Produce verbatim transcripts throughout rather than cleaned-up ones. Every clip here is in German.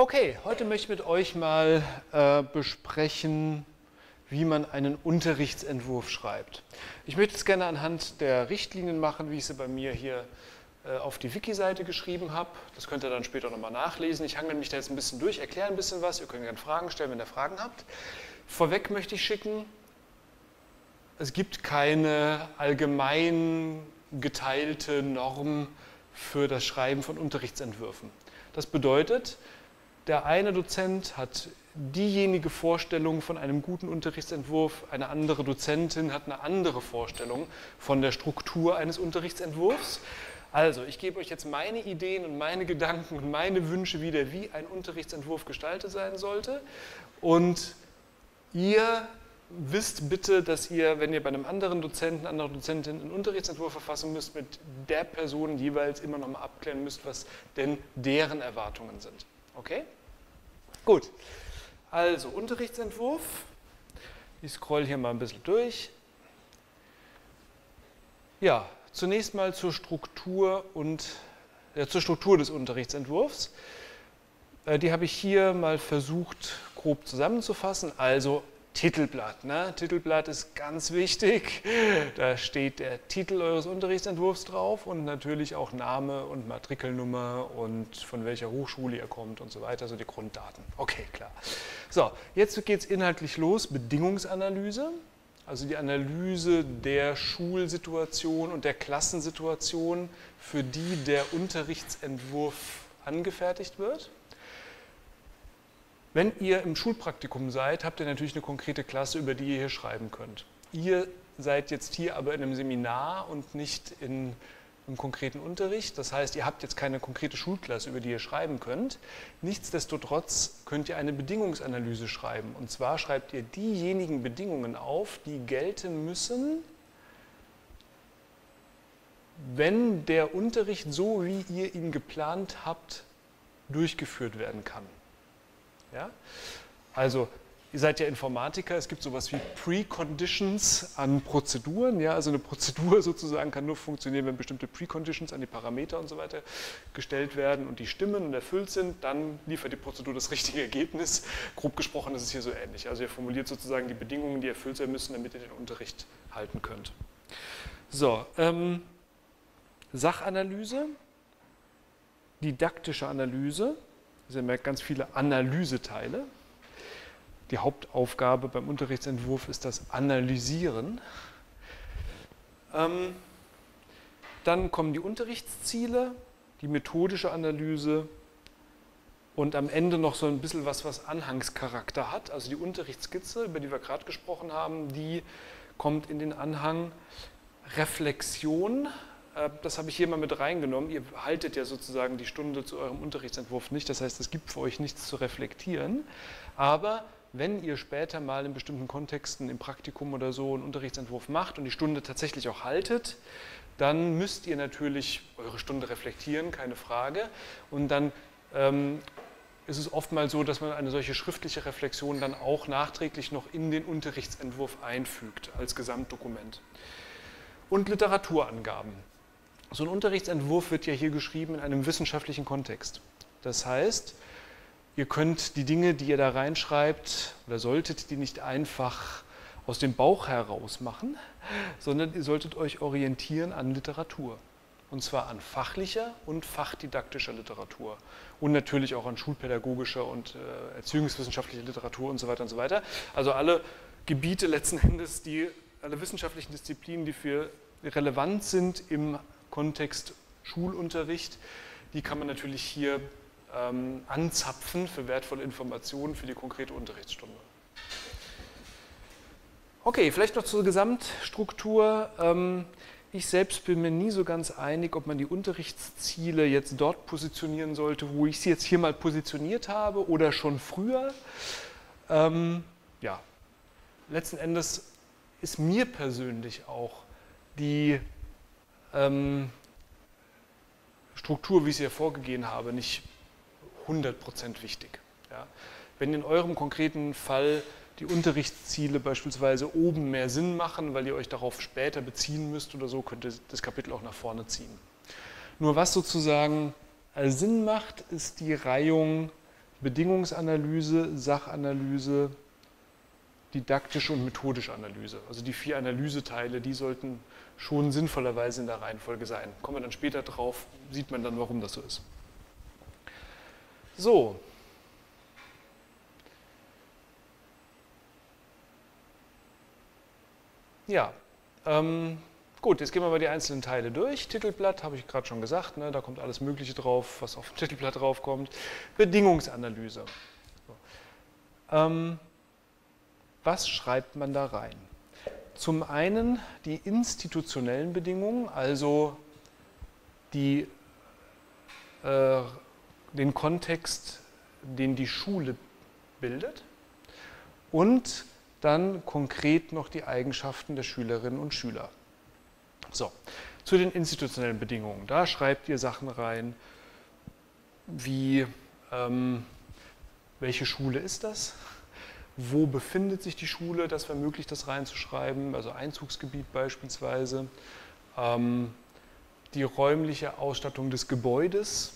Okay, heute möchte ich mit euch mal äh, besprechen, wie man einen Unterrichtsentwurf schreibt. Ich möchte es gerne anhand der Richtlinien machen, wie ich sie bei mir hier äh, auf die Wiki-Seite geschrieben habe. Das könnt ihr dann später nochmal nachlesen. Ich hangel mich da jetzt ein bisschen durch, erkläre ein bisschen was. Ihr könnt gerne Fragen stellen, wenn ihr Fragen habt. Vorweg möchte ich schicken, es gibt keine allgemein geteilte Norm für das Schreiben von Unterrichtsentwürfen. Das bedeutet, der eine Dozent hat diejenige Vorstellung von einem guten Unterrichtsentwurf, eine andere Dozentin hat eine andere Vorstellung von der Struktur eines Unterrichtsentwurfs. Also, ich gebe euch jetzt meine Ideen und meine Gedanken und meine Wünsche wieder, wie ein Unterrichtsentwurf gestaltet sein sollte. Und ihr wisst bitte, dass ihr, wenn ihr bei einem anderen Dozenten, anderen Dozentin einen Unterrichtsentwurf verfassen müsst, mit der Person jeweils immer nochmal abklären müsst, was denn deren Erwartungen sind. Okay? Gut, also Unterrichtsentwurf, ich scroll hier mal ein bisschen durch. Ja, zunächst mal zur Struktur, und, äh, zur Struktur des Unterrichtsentwurfs. Äh, die habe ich hier mal versucht grob zusammenzufassen, also Titelblatt. Ne? Titelblatt ist ganz wichtig, da steht der Titel eures Unterrichtsentwurfs drauf und natürlich auch Name und Matrikelnummer und von welcher Hochschule ihr kommt und so weiter, so die Grunddaten. Okay, klar. So, jetzt geht es inhaltlich los, Bedingungsanalyse, also die Analyse der Schulsituation und der Klassensituation, für die der Unterrichtsentwurf angefertigt wird. Wenn ihr im Schulpraktikum seid, habt ihr natürlich eine konkrete Klasse, über die ihr hier schreiben könnt. Ihr seid jetzt hier aber in einem Seminar und nicht in einem konkreten Unterricht. Das heißt, ihr habt jetzt keine konkrete Schulklasse, über die ihr schreiben könnt. Nichtsdestotrotz könnt ihr eine Bedingungsanalyse schreiben. Und zwar schreibt ihr diejenigen Bedingungen auf, die gelten müssen, wenn der Unterricht, so wie ihr ihn geplant habt, durchgeführt werden kann. Ja? Also, ihr seid ja Informatiker, es gibt sowas wie Preconditions an Prozeduren. Ja? Also eine Prozedur sozusagen kann nur funktionieren, wenn bestimmte Preconditions an die Parameter und so weiter gestellt werden und die stimmen und erfüllt sind, dann liefert die Prozedur das richtige Ergebnis. Grob gesprochen ist es hier so ähnlich. Also ihr formuliert sozusagen die Bedingungen, die erfüllt werden müssen, damit ihr den Unterricht halten könnt. So, ähm, Sachanalyse, didaktische Analyse. Also ihr merkt ganz viele Analyseteile. Die Hauptaufgabe beim Unterrichtsentwurf ist das Analysieren. Ähm, dann kommen die Unterrichtsziele, die methodische Analyse und am Ende noch so ein bisschen was, was Anhangscharakter hat. Also die Unterrichtsskizze, über die wir gerade gesprochen haben, die kommt in den Anhang Reflexion. Das habe ich hier mal mit reingenommen. Ihr haltet ja sozusagen die Stunde zu eurem Unterrichtsentwurf nicht. Das heißt, es gibt für euch nichts zu reflektieren. Aber wenn ihr später mal in bestimmten Kontexten, im Praktikum oder so, einen Unterrichtsentwurf macht und die Stunde tatsächlich auch haltet, dann müsst ihr natürlich eure Stunde reflektieren, keine Frage. Und dann ähm, ist es oftmals so, dass man eine solche schriftliche Reflexion dann auch nachträglich noch in den Unterrichtsentwurf einfügt, als Gesamtdokument. Und Literaturangaben. So ein Unterrichtsentwurf wird ja hier geschrieben in einem wissenschaftlichen Kontext. Das heißt, ihr könnt die Dinge, die ihr da reinschreibt, oder solltet die nicht einfach aus dem Bauch heraus machen, sondern ihr solltet euch orientieren an Literatur. Und zwar an fachlicher und fachdidaktischer Literatur. Und natürlich auch an schulpädagogischer und äh, erziehungswissenschaftlicher Literatur und so weiter und so weiter. Also alle Gebiete letzten Endes, die, alle wissenschaftlichen Disziplinen, die für relevant sind im Kontext Schulunterricht, die kann man natürlich hier ähm, anzapfen für wertvolle Informationen für die konkrete Unterrichtsstunde. Okay, vielleicht noch zur Gesamtstruktur. Ähm, ich selbst bin mir nie so ganz einig, ob man die Unterrichtsziele jetzt dort positionieren sollte, wo ich sie jetzt hier mal positioniert habe oder schon früher. Ähm, ja, letzten Endes ist mir persönlich auch die Struktur, wie ich sie hier vorgegeben habe, nicht hundert Prozent wichtig. Ja. Wenn in eurem konkreten Fall die Unterrichtsziele beispielsweise oben mehr Sinn machen, weil ihr euch darauf später beziehen müsst oder so, könnt ihr das Kapitel auch nach vorne ziehen. Nur was sozusagen Sinn macht, ist die Reihung Bedingungsanalyse, Sachanalyse, didaktische und methodische Analyse. Also die vier Analyseteile, die sollten schon sinnvollerweise in der Reihenfolge sein. Kommen wir dann später drauf, sieht man dann, warum das so ist. So. Ja, ähm, gut, jetzt gehen wir mal die einzelnen Teile durch. Titelblatt, habe ich gerade schon gesagt, ne, da kommt alles Mögliche drauf, was auf dem Titelblatt draufkommt. Bedingungsanalyse. So. Ähm, was schreibt man da rein? Zum einen die institutionellen Bedingungen, also die, äh, den Kontext, den die Schule bildet, und dann konkret noch die Eigenschaften der Schülerinnen und Schüler. So, zu den institutionellen Bedingungen. Da schreibt ihr Sachen rein, wie ähm, welche Schule ist das, wo befindet sich die Schule, das wäre möglich, das reinzuschreiben, also Einzugsgebiet beispielsweise, ähm, die räumliche Ausstattung des Gebäudes,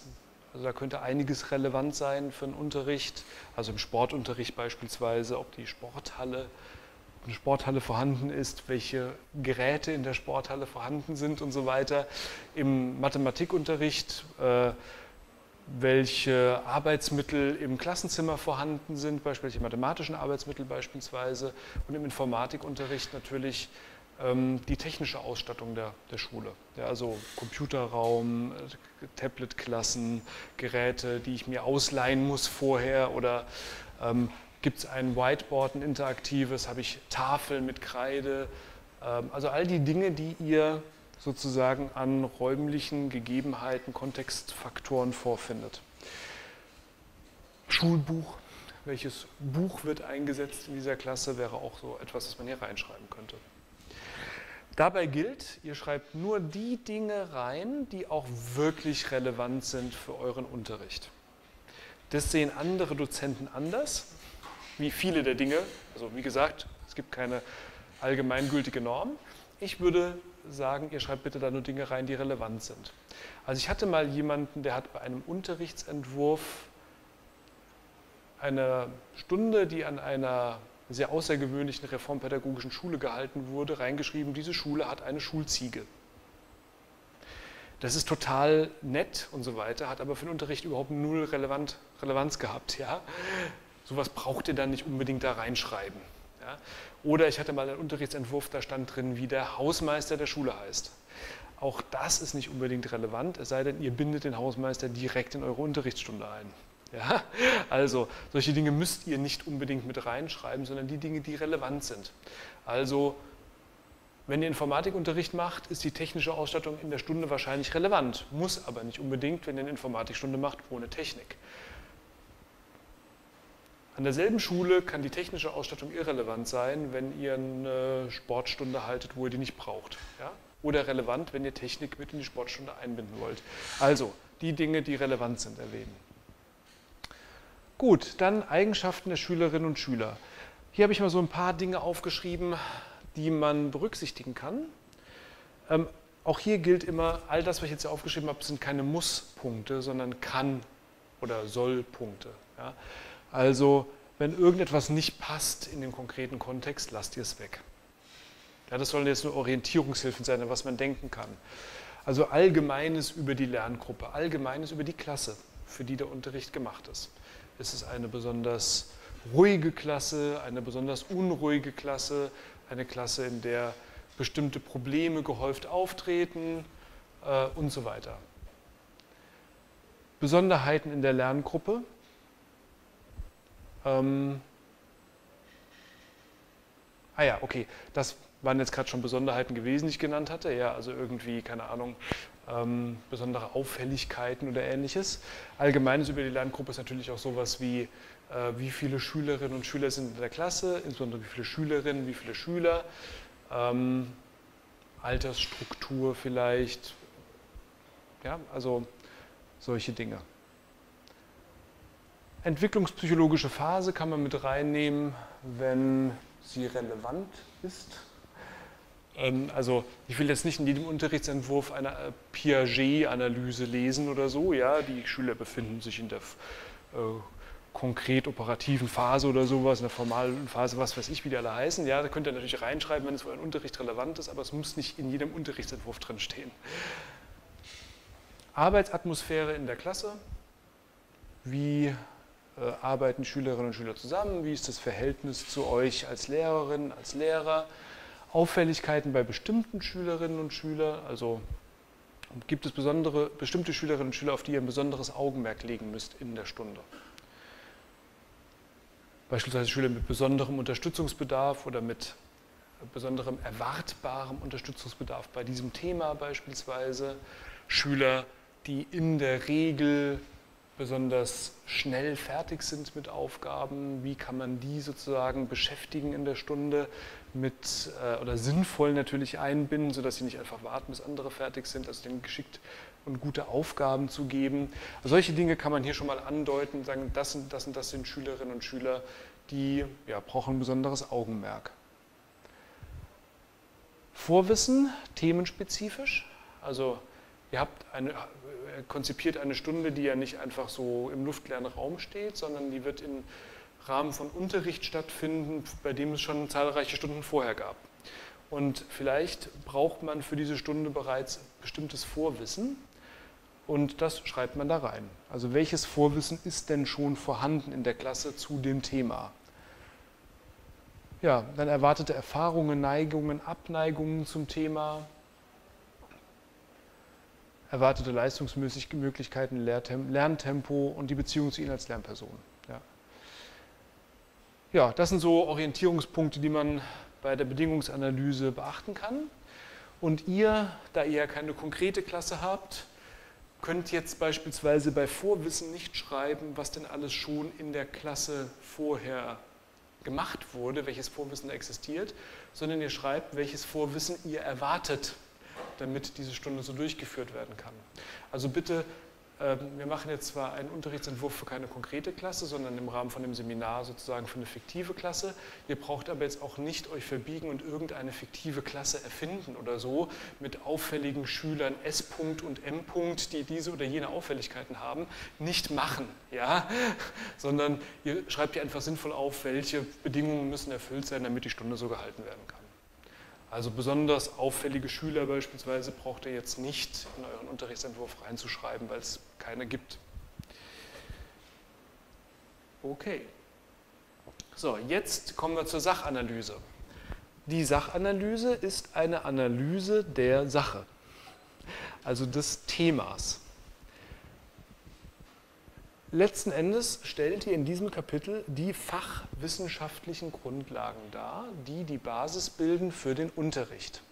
also da könnte einiges relevant sein für den Unterricht, also im Sportunterricht beispielsweise, ob die Sporthalle, eine Sporthalle vorhanden ist, welche Geräte in der Sporthalle vorhanden sind und so weiter. Im Mathematikunterricht, äh, welche Arbeitsmittel im Klassenzimmer vorhanden sind, welche mathematischen Arbeitsmittel beispielsweise, und im Informatikunterricht natürlich die technische Ausstattung der, der Schule, ja, also Computerraum, Tabletklassen, Geräte, die ich mir ausleihen muss vorher, oder ähm, gibt es ein Whiteboard, ein interaktives, habe ich Tafeln mit Kreide, ähm, also all die Dinge, die ihr sozusagen an räumlichen Gegebenheiten, Kontextfaktoren vorfindet. Schulbuch, welches Buch wird eingesetzt in dieser Klasse, wäre auch so etwas, was man hier reinschreiben könnte. Dabei gilt, ihr schreibt nur die Dinge rein, die auch wirklich relevant sind für euren Unterricht. Das sehen andere Dozenten anders, wie viele der Dinge. Also wie gesagt, es gibt keine allgemeingültige Norm. Ich würde sagen, ihr schreibt bitte da nur Dinge rein, die relevant sind. Also ich hatte mal jemanden, der hat bei einem Unterrichtsentwurf eine Stunde, die an einer sehr außergewöhnlichen reformpädagogischen Schule gehalten wurde, reingeschrieben, diese Schule hat eine Schulziege. Das ist total nett und so weiter, hat aber für den Unterricht überhaupt null relevant, Relevanz gehabt. Ja? Sowas braucht ihr dann nicht unbedingt da reinschreiben. Ja? Oder ich hatte mal einen Unterrichtsentwurf, da stand drin, wie der Hausmeister der Schule heißt. Auch das ist nicht unbedingt relevant, es sei denn, ihr bindet den Hausmeister direkt in eure Unterrichtsstunde ein. Ja, also solche Dinge müsst ihr nicht unbedingt mit reinschreiben, sondern die Dinge, die relevant sind. Also wenn ihr Informatikunterricht macht, ist die technische Ausstattung in der Stunde wahrscheinlich relevant, muss aber nicht unbedingt, wenn ihr eine Informatikstunde macht, ohne Technik. An derselben Schule kann die technische Ausstattung irrelevant sein, wenn ihr eine Sportstunde haltet, wo ihr die nicht braucht. Ja? Oder relevant, wenn ihr Technik mit in die Sportstunde einbinden wollt. Also die Dinge, die relevant sind, erwähnen. Gut, dann Eigenschaften der Schülerinnen und Schüler. Hier habe ich mal so ein paar Dinge aufgeschrieben, die man berücksichtigen kann. Ähm, auch hier gilt immer, all das, was ich jetzt hier aufgeschrieben habe, sind keine Muss-Punkte, sondern Kann- oder Soll-Punkte. Ja? Also, wenn irgendetwas nicht passt in dem konkreten Kontext, lasst ihr es weg. Ja, das sollen jetzt nur Orientierungshilfen sein, an was man denken kann. Also Allgemeines über die Lerngruppe, Allgemeines über die Klasse, für die der Unterricht gemacht ist. Ist es eine besonders ruhige Klasse, eine besonders unruhige Klasse, eine Klasse, in der bestimmte Probleme gehäuft auftreten äh, und so weiter. Besonderheiten in der Lerngruppe. Ähm ah ja, okay, das waren jetzt gerade schon Besonderheiten gewesen, die ich genannt hatte. Ja, also irgendwie, keine Ahnung, Ähm, besondere Auffälligkeiten oder Ähnliches. Allgemeines über die Lerngruppe ist natürlich auch sowas wie, äh, wie viele Schülerinnen und Schüler sind in der Klasse, insbesondere wie viele Schülerinnen, wie viele Schüler, ähm, Altersstruktur vielleicht, ja, also solche Dinge. Entwicklungspsychologische Phase kann man mit reinnehmen, wenn sie relevant ist. Also ich will jetzt nicht in jedem Unterrichtsentwurf eine Piaget-Analyse lesen oder so, ja, die Schüler befinden sich in der äh, konkret operativen Phase oder sowas, in der formalen Phase, was weiß ich, wie die alle heißen. Ja, da könnt ihr natürlich reinschreiben, wenn es für euren Unterricht relevant ist, aber es muss nicht in jedem Unterrichtsentwurf drin stehen. Arbeitsatmosphäre in der Klasse. Wie äh, arbeiten Schülerinnen und Schüler zusammen? Wie ist das Verhältnis zu euch als Lehrerin, als Lehrer? Auffälligkeiten bei bestimmten Schülerinnen und Schülern, also gibt es besondere, bestimmte Schülerinnen und Schüler, auf die ihr ein besonderes Augenmerk legen müsst in der Stunde. Beispielsweise Schüler mit besonderem Unterstützungsbedarf oder mit besonderem erwartbarem Unterstützungsbedarf bei diesem Thema beispielsweise. Schüler, die in der Regel besonders schnell fertig sind mit Aufgaben, wie kann man die sozusagen beschäftigen in der Stunde mit äh, oder sinnvoll natürlich einbinden, sodass sie nicht einfach warten, bis andere fertig sind, also denen geschickt und gute Aufgaben zu geben. Also solche Dinge kann man hier schon mal andeuten und sagen, das und das und das sind Schülerinnen und Schüler, die ja, brauchen ein besonderes Augenmerk. Vorwissen, themenspezifisch, also ihr habt eine, konzipiert eine Stunde, die ja nicht einfach so im luftleeren Raum steht, sondern die wird im Rahmen von Unterricht stattfinden, bei dem es schon zahlreiche Stunden vorher gab. Und vielleicht braucht man für diese Stunde bereits bestimmtes Vorwissen und das schreibt man da rein. Also welches Vorwissen ist denn schon vorhanden in der Klasse zu dem Thema? Ja, dann erwartete Erfahrungen, Neigungen, Abneigungen zum Thema. Erwartete Leistungsmöglichkeiten, Lerntempo und die Beziehung zu Ihnen als Lernperson. Ja. Ja, das sind so Orientierungspunkte, die man bei der Bedingungsanalyse beachten kann. Und ihr, da ihr ja keine konkrete Klasse habt, könnt jetzt beispielsweise bei Vorwissen nicht schreiben, was denn alles schon in der Klasse vorher gemacht wurde, welches Vorwissen da existiert, sondern ihr schreibt, welches Vorwissen ihr erwartet, damit diese Stunde so durchgeführt werden kann. Also bitte, wir machen jetzt zwar einen Unterrichtsentwurf für keine konkrete Klasse, sondern im Rahmen von dem Seminar sozusagen für eine fiktive Klasse. Ihr braucht aber jetzt auch nicht euch verbiegen und irgendeine fiktive Klasse erfinden oder so mit auffälligen Schülern S. und M. die diese oder jene Auffälligkeiten haben, nicht machen, ja? Sondern ihr schreibt hier einfach sinnvoll auf, welche Bedingungen müssen erfüllt sein, damit die Stunde so gehalten werden kann. Also besonders auffällige Schüler beispielsweise braucht ihr jetzt nicht in euren Unterrichtsentwurf reinzuschreiben, weil es keine gibt. Okay. So, jetzt kommen wir zur Sachanalyse. Die Sachanalyse ist eine Analyse der Sache, also des Themas. Letzten Endes stellt ihr in diesem Kapitel die fachwissenschaftlichen Grundlagen dar, die die Basis bilden für den Unterricht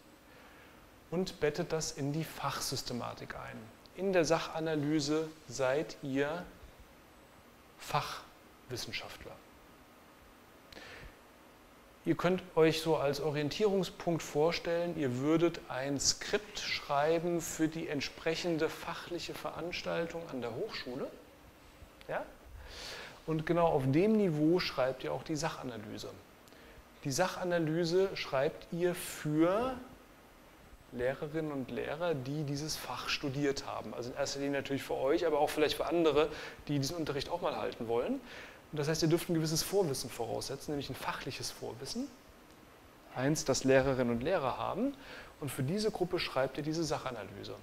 und bettet das in die Fachsystematik ein. In der Sachanalyse seid ihr Fachwissenschaftler. Ihr könnt euch so als Orientierungspunkt vorstellen, ihr würdet ein Skript schreiben für die entsprechende fachliche Veranstaltung an der Hochschule. Ja? Und genau auf dem Niveau schreibt ihr auch die Sachanalyse. Die Sachanalyse schreibt ihr für Lehrerinnen und Lehrer, die dieses Fach studiert haben. Also in erster Linie natürlich für euch, aber auch vielleicht für andere, die diesen Unterricht auch mal halten wollen. Und das heißt, ihr dürft ein gewisses Vorwissen voraussetzen, nämlich ein fachliches Vorwissen. Eins, das Lehrerinnen und Lehrer haben. Und für diese Gruppe schreibt ihr diese Sachanalyse.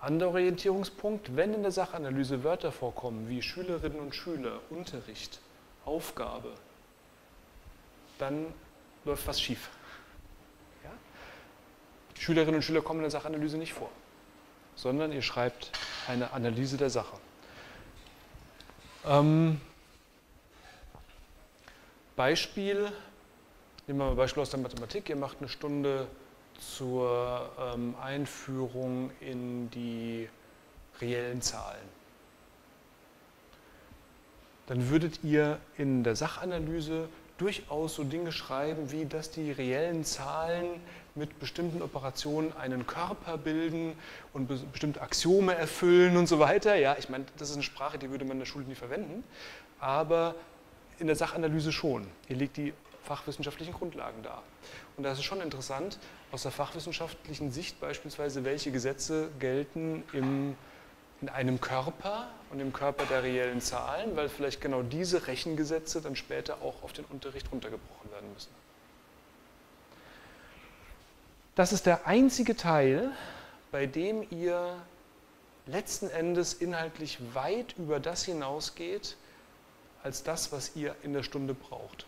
Anderer Orientierungspunkt, wenn in der Sachanalyse Wörter vorkommen wie Schülerinnen und Schüler, Unterricht, Aufgabe, dann läuft was schief. Ja? Schülerinnen und Schüler kommen in der Sachanalyse nicht vor, sondern ihr schreibt eine Analyse der Sache. Ähm, Beispiel, nehmen wir mal ein Beispiel aus der Mathematik, ihr macht eine Stunde zur ähm, Einführung in die reellen Zahlen. Dann würdet ihr in der Sachanalyse durchaus so Dinge schreiben, wie dass die reellen Zahlen mit bestimmten Operationen einen Körper bilden und be bestimmte Axiome erfüllen und so weiter. Ja, ich meine, das ist eine Sprache, die würde man in der Schule nie verwenden, aber in der Sachanalyse schon. Hier liegt die fachwissenschaftlichen Grundlagen dar. Und da ist es schon interessant, aus der fachwissenschaftlichen Sicht beispielsweise, welche Gesetze gelten im, in einem Körper und im Körper der reellen Zahlen, weil vielleicht genau diese Rechengesetze dann später auch auf den Unterricht runtergebrochen werden müssen. Das ist der einzige Teil, bei dem ihr letzten Endes inhaltlich weit über das hinausgeht, als das, was ihr in der Stunde braucht.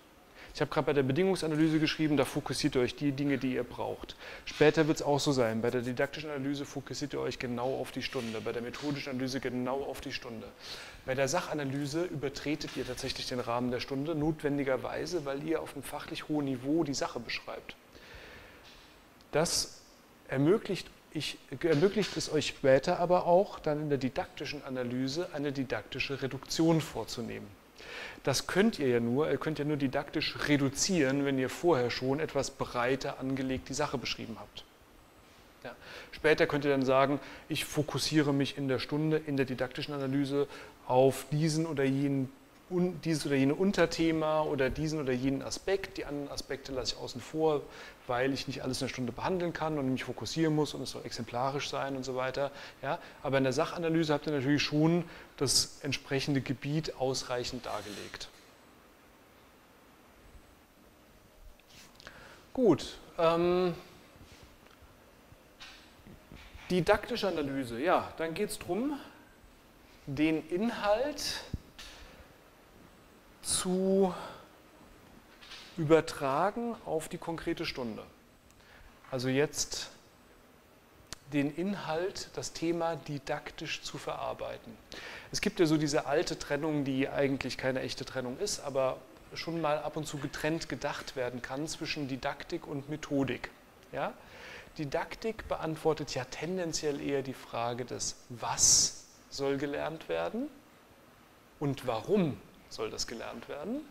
Ich habe gerade bei der Bedingungsanalyse geschrieben, da fokussiert ihr euch die Dinge, die ihr braucht. Später wird es auch so sein. Bei der didaktischen Analyse fokussiert ihr euch genau auf die Stunde, bei der methodischen Analyse genau auf die Stunde. Bei der Sachanalyse übertretet ihr tatsächlich den Rahmen der Stunde, notwendigerweise, weil ihr auf einem fachlich hohen Niveau die Sache beschreibt. Das ermöglicht, ich, ermöglicht es euch später aber auch, dann in der didaktischen Analyse eine didaktische Reduktion vorzunehmen. Das könnt ihr ja nur, ihr könnt ja nur didaktisch reduzieren, wenn ihr vorher schon etwas breiter angelegt die Sache beschrieben habt. Ja. Später könnt ihr dann sagen, ich fokussiere mich in der Stunde, in der didaktischen Analyse auf diesen oder jenen, dieses oder jene Unterthema oder diesen oder jenen Aspekt. Die anderen Aspekte lasse ich außen vor, weil ich nicht alles in der Stunde behandeln kann und mich fokussieren muss und es soll exemplarisch sein und so weiter. Ja, aber in der Sachanalyse habt ihr natürlich schon das entsprechende Gebiet ausreichend dargelegt. Gut. Ähm, didaktische Analyse. Ja, dann geht es darum, den Inhalt zu übertragen auf die konkrete Stunde. Also jetzt den Inhalt, das Thema didaktisch zu verarbeiten. Es gibt ja so diese alte Trennung, die eigentlich keine echte Trennung ist, aber schon mal ab und zu getrennt gedacht werden kann zwischen Didaktik und Methodik. Ja? Didaktik beantwortet ja tendenziell eher die Frage des, was soll gelernt werden und warum soll das gelernt werden,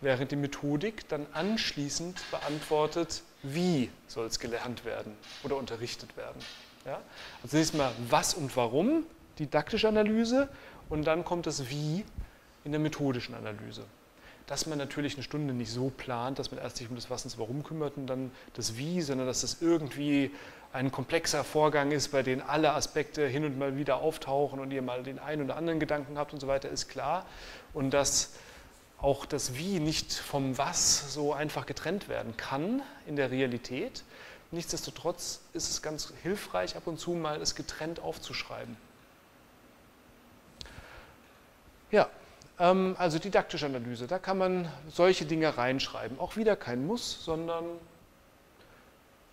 während die Methodik dann anschließend beantwortet, wie soll es gelernt werden oder unterrichtet werden. Ja? Also zunächst mal was und warum, didaktische Analyse, und dann kommt das Wie in der methodischen Analyse. Dass man natürlich eine Stunde nicht so plant, dass man erst sich um das Was und das Warum kümmert und dann das Wie, sondern dass das irgendwie ein komplexer Vorgang ist, bei dem alle Aspekte hin und mal wieder auftauchen und ihr mal den einen oder anderen Gedanken habt und so weiter, ist klar. Und dass auch das Wie nicht vom Was so einfach getrennt werden kann in der Realität. Nichtsdestotrotz ist es ganz hilfreich, ab und zu mal es getrennt aufzuschreiben. Ja. Also didaktische Analyse, da kann man solche Dinge reinschreiben. Auch wieder kein Muss, sondern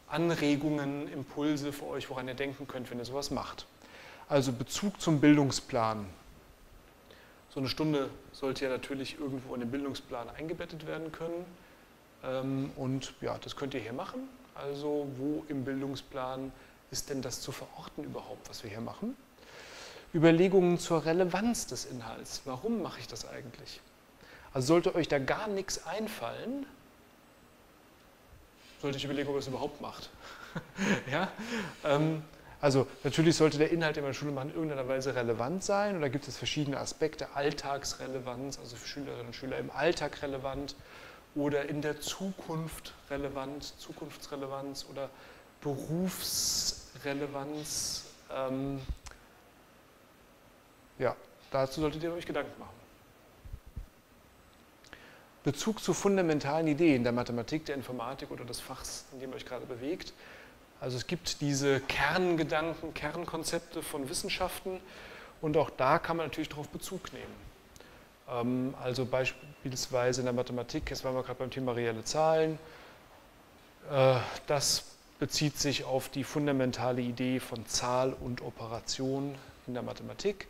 Anregungen, Impulse für euch, woran ihr denken könnt, wenn ihr sowas macht. Also Bezug zum Bildungsplan. So eine Stunde sollte ja natürlich irgendwo in den Bildungsplan eingebettet werden können. Und ja, das könnt ihr hier machen. Also wo im Bildungsplan ist denn das zu verorten überhaupt, was wir hier machen? Überlegungen zur Relevanz des Inhalts. Warum mache ich das eigentlich? Also sollte euch da gar nichts einfallen, sollte ich überlegen, ob ihr es überhaupt macht. Ja? ähm, also natürlich sollte der Inhalt, den wir in der Schule machen, in irgendeiner Weise relevant sein. Und da gibt es verschiedene Aspekte, Alltagsrelevanz, also für Schülerinnen und Schüler im Alltag relevant oder in der Zukunft relevant, Zukunftsrelevanz oder Berufsrelevanz. Ähm, Ja, dazu solltet ihr euch Gedanken machen. Bezug zu fundamentalen Ideen der Mathematik, der Informatik oder des Fachs, in dem ihr euch gerade bewegt. Also es gibt diese Kerngedanken, Kernkonzepte von Wissenschaften und auch da kann man natürlich darauf Bezug nehmen. Also beispielsweise in der Mathematik, jetzt waren wir gerade beim Thema reelle Zahlen, das bezieht sich auf die fundamentale Idee von Zahl und Operation in der Mathematik.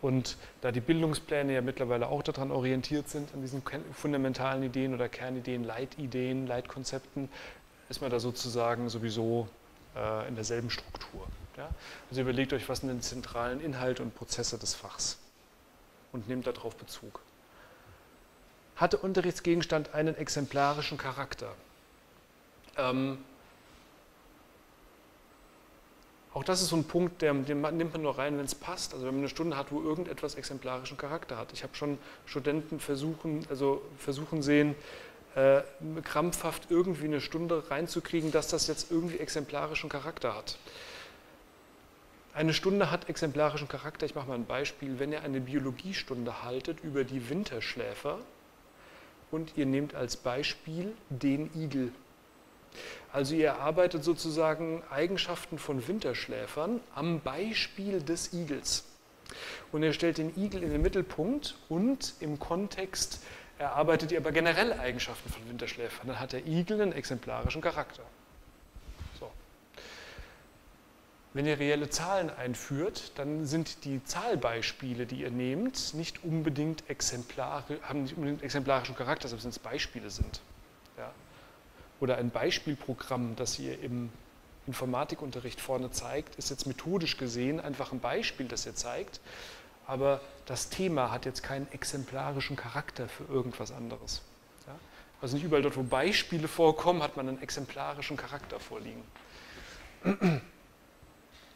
Und da die Bildungspläne ja mittlerweile auch daran orientiert sind, an diesen fundamentalen Ideen oder Kernideen, Leitideen, Leitkonzepten, ist man da sozusagen sowieso äh, in derselben Struktur. Ja? Also überlegt euch, was sind die zentralen Inhalte und Prozesse des Fachs und nehmt darauf Bezug. Hat der Unterrichtsgegenstand einen exemplarischen Charakter? Ähm, Auch das ist so ein Punkt, den nimmt man nur rein, wenn es passt. Also wenn man eine Stunde hat, wo irgendetwas exemplarischen Charakter hat. Ich habe schon Studenten versuchen, also versuchen sehen, äh, krampfhaft irgendwie eine Stunde reinzukriegen, dass das jetzt irgendwie exemplarischen Charakter hat. Eine Stunde hat exemplarischen Charakter. Ich mache mal ein Beispiel. Wenn ihr eine Biologiestunde haltet über die Winterschläfer und ihr nehmt als Beispiel den Igel. Also ihr erarbeitet sozusagen Eigenschaften von Winterschläfern am Beispiel des Igels. Und ihr stellt den Igel in den Mittelpunkt und im Kontext erarbeitet ihr aber generell Eigenschaften von Winterschläfern. Dann hat der Igel einen exemplarischen Charakter. Wenn ihr reelle Zahlen einführt, dann sind die Zahlbeispiele, die ihr nehmt, nicht unbedingt exemplarisch, haben nicht unbedingt exemplarischen Charakter, sondern es Beispiele sind. Ja? Oder ein Beispielprogramm, das ihr im Informatikunterricht vorne zeigt, ist jetzt methodisch gesehen einfach ein Beispiel, das ihr zeigt, aber das Thema hat jetzt keinen exemplarischen Charakter für irgendwas anderes. Ja? Also nicht überall dort, wo Beispiele vorkommen, hat man einen exemplarischen Charakter vorliegen.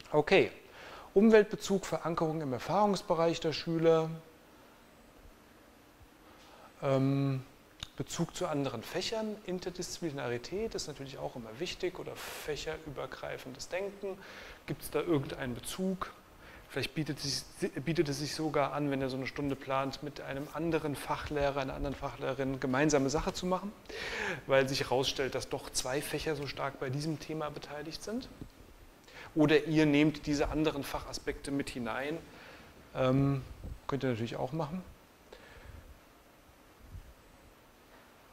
Okay, Umweltbezug, Verankerung im Erfahrungsbereich der Schüler, Bezug zu anderen Fächern, Interdisziplinarität ist natürlich auch immer wichtig oder fächerübergreifendes Denken. Gibt es da irgendeinen Bezug? Vielleicht bietet es, sich, bietet es sich sogar an, wenn ihr so eine Stunde plant, mit einem anderen Fachlehrer, einer anderen Fachlehrerin gemeinsame Sache zu machen, weil sich herausstellt, dass doch zwei Fächer so stark bei diesem Thema beteiligt sind. Oder ihr nehmt diese anderen Fachaspekte mit hinein. Ähm, könnt ihr natürlich auch machen.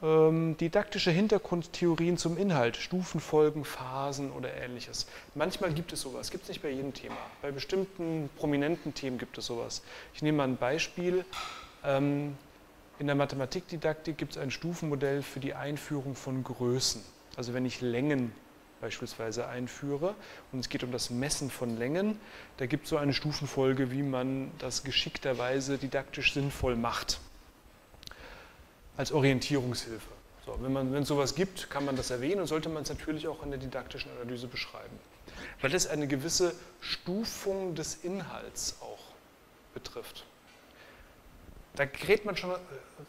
Ähm, didaktische Hintergrundtheorien zum Inhalt, Stufenfolgen, Phasen oder ähnliches. Manchmal gibt es sowas, gibt es nicht bei jedem Thema. Bei bestimmten prominenten Themen gibt es sowas. Ich nehme mal ein Beispiel. Ähm, in der Mathematikdidaktik gibt es ein Stufenmodell für die Einführung von Größen. Also wenn ich Längen beispielsweise einführe und es geht um das Messen von Längen. Da gibt es so eine Stufenfolge, wie man das geschickterweise didaktisch sinnvoll macht. Als Orientierungshilfe. So, wenn man, wenn es sowas gibt, kann man das erwähnen und sollte man es natürlich auch in der didaktischen Analyse beschreiben. Weil das eine gewisse Stufung des Inhalts auch betrifft. Da gerät man schon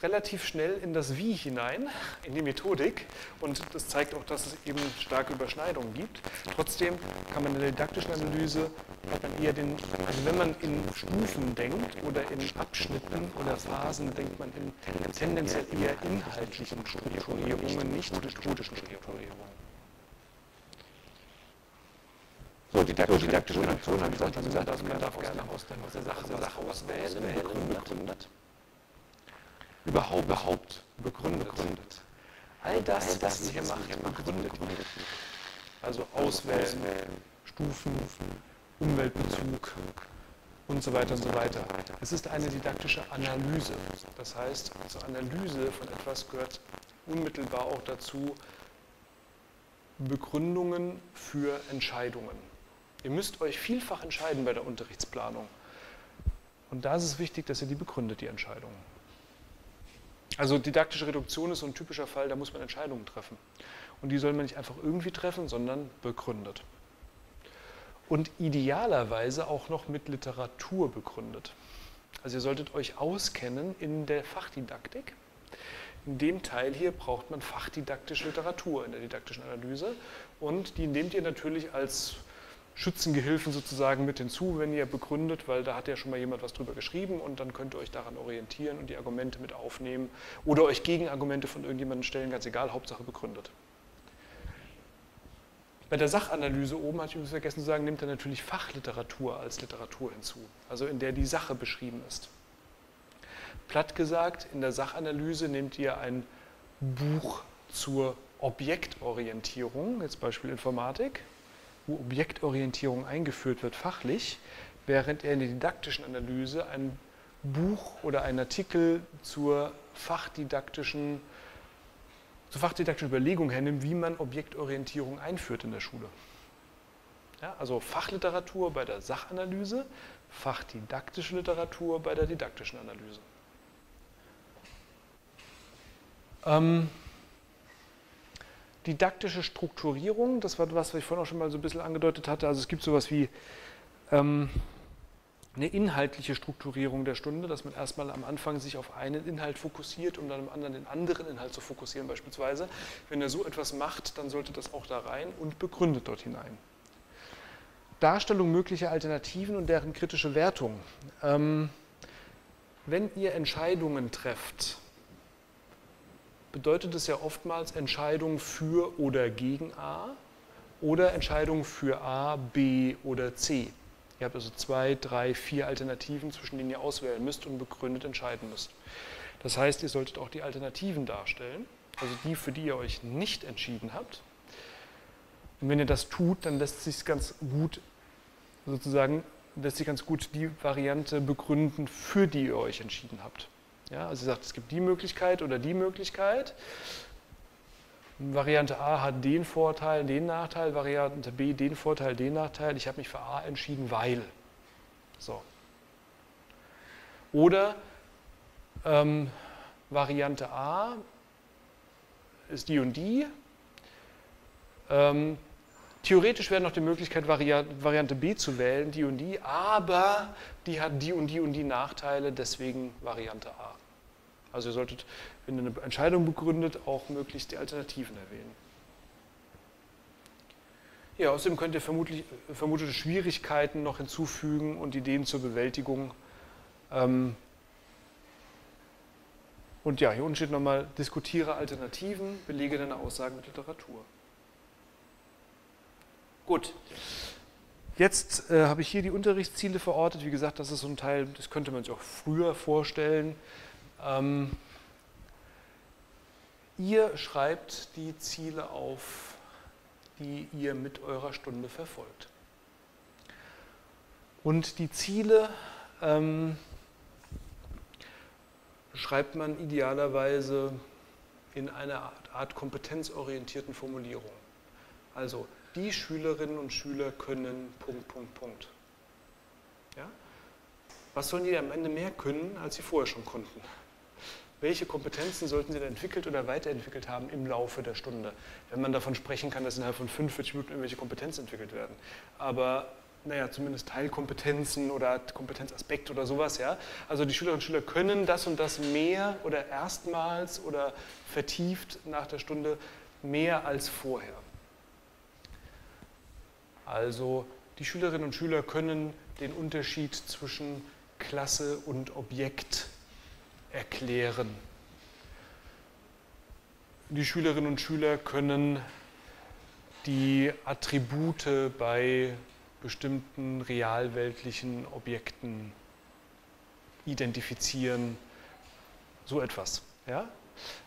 relativ schnell in das Wie hinein, in die Methodik und das zeigt auch, dass es eben starke Überschneidungen gibt. Trotzdem kann man in der didaktischen Analyse, hat man eher den, also wenn man in Stufen denkt oder in Abschnitten oder Phasen, denkt man in tendenziell eher inhaltlichen Strukturierungen, nicht methodischen Strukturierungen. So, didaktische Interaktion habe ich gesagt, also gesagt, man darf gerne aus der Sache auswählen, begründet. Überhaupt, überhaupt, begründet. begründet. All das, All das was das hier macht, begründet. begründet. Also auswählen, auswählen, Stufen, Umweltbezug und so weiter und so weiter. Es ist eine didaktische Analyse. Das heißt, zur Analyse von etwas gehört unmittelbar auch dazu Begründungen für Entscheidungen. Ihr müsst euch vielfach entscheiden bei der Unterrichtsplanung. Und da ist es wichtig, dass ihr die begründet, die Entscheidungen. Also didaktische Reduktion ist so ein typischer Fall, da muss man Entscheidungen treffen. Und die soll man nicht einfach irgendwie treffen, sondern begründet. Und idealerweise auch noch mit Literatur begründet. Also ihr solltet euch auskennen in der Fachdidaktik. In dem Teil hier braucht man fachdidaktische Literatur in der didaktischen Analyse. Und die nehmt ihr natürlich als Schützengehilfen sozusagen mit hinzu, wenn ihr begründet, weil da hat ja schon mal jemand was drüber geschrieben und dann könnt ihr euch daran orientieren und die Argumente mit aufnehmen oder euch Gegenargumente von irgendjemandem stellen, ganz egal, Hauptsache begründet. Bei der Sachanalyse oben, hatte ich übrigens vergessen zu sagen, nimmt er natürlich Fachliteratur als Literatur hinzu, also in der die Sache beschrieben ist. Platt gesagt, in der Sachanalyse nehmt ihr ein Buch zur Objektorientierung, jetzt Beispiel Informatik, wo Objektorientierung eingeführt wird fachlich, während er in der didaktischen Analyse ein Buch oder einen Artikel zur fachdidaktischen, zur fachdidaktischen Überlegung hernimmt, wie man Objektorientierung einführt in der Schule. Ja, also Fachliteratur bei der Sachanalyse, fachdidaktische Literatur bei der didaktischen Analyse. Ähm, didaktische Strukturierung, das war was, was ich vorhin auch schon mal so ein bisschen angedeutet hatte. Also es gibt sowas wie ähm, eine inhaltliche Strukturierung der Stunde, dass man erstmal am Anfang sich auf einen Inhalt fokussiert, um dann am anderen den anderen Inhalt zu fokussieren beispielsweise. Wenn er so etwas macht, dann sollte das auch da rein und begründet dort hinein. Darstellung möglicher Alternativen und deren kritische Wertung. Ähm, wenn ihr Entscheidungen trefft, bedeutet es ja oftmals Entscheidungen für oder gegen A oder Entscheidungen für A, B oder C. Ihr habt also zwei, drei, vier Alternativen, zwischen denen ihr auswählen müsst und begründet entscheiden müsst. Das heißt, ihr solltet auch die Alternativen darstellen, also die, für die ihr euch nicht entschieden habt. Und wenn ihr das tut, dann lässt sich ganz gut, sozusagen, lässt sich ganz gut die Variante begründen, für die ihr euch entschieden habt. Ja, also ihr sagt, es gibt die Möglichkeit oder die Möglichkeit. Variante A hat den Vorteil, den Nachteil, Variante B den Vorteil, den Nachteil. Ich habe mich für A entschieden, weil. So. Oder ähm, Variante A ist die und die. Ähm, theoretisch wäre noch die Möglichkeit, Variante B zu wählen, die und die, aber die hat die und die und die Nachteile, deswegen Variante A. Also ihr solltet, wenn ihr eine Entscheidung begründet, auch möglichst die Alternativen erwähnen. Ja, außerdem könnt ihr vermutlich, vermutete Schwierigkeiten noch hinzufügen und Ideen zur Bewältigung. Und ja, hier unten steht nochmal, diskutiere Alternativen, belege deine Aussagen mit Literatur. Gut. Jetzt äh, habe ich hier die Unterrichtsziele verortet. Wie gesagt, das ist so ein Teil, das könnte man sich auch früher vorstellen. Ähm, ihr schreibt die Ziele auf, die ihr mit eurer Stunde verfolgt. Und die Ziele ähm, schreibt man idealerweise in einer Art, Art kompetenzorientierten Formulierung. Also die Schülerinnen und Schüler können Punkt, Punkt, Punkt. Ja? Was sollen die am Ende mehr können, als sie vorher schon konnten? Welche Kompetenzen sollten sie denn entwickelt oder weiterentwickelt haben im Laufe der Stunde? Wenn man davon sprechen kann, dass innerhalb von fünfundvierzig Minuten irgendwelche Kompetenzen entwickelt werden. Aber, naja, zumindest Teilkompetenzen oder Kompetenzaspekt oder sowas, ja. Also die Schülerinnen und Schüler können das und das mehr oder erstmals oder vertieft nach der Stunde mehr als vorher. Also die Schülerinnen und Schüler können den Unterschied zwischen Klasse und Objekt erklären. Die Schülerinnen und Schüler können die Attribute bei bestimmten realweltlichen Objekten identifizieren, so etwas. Ja?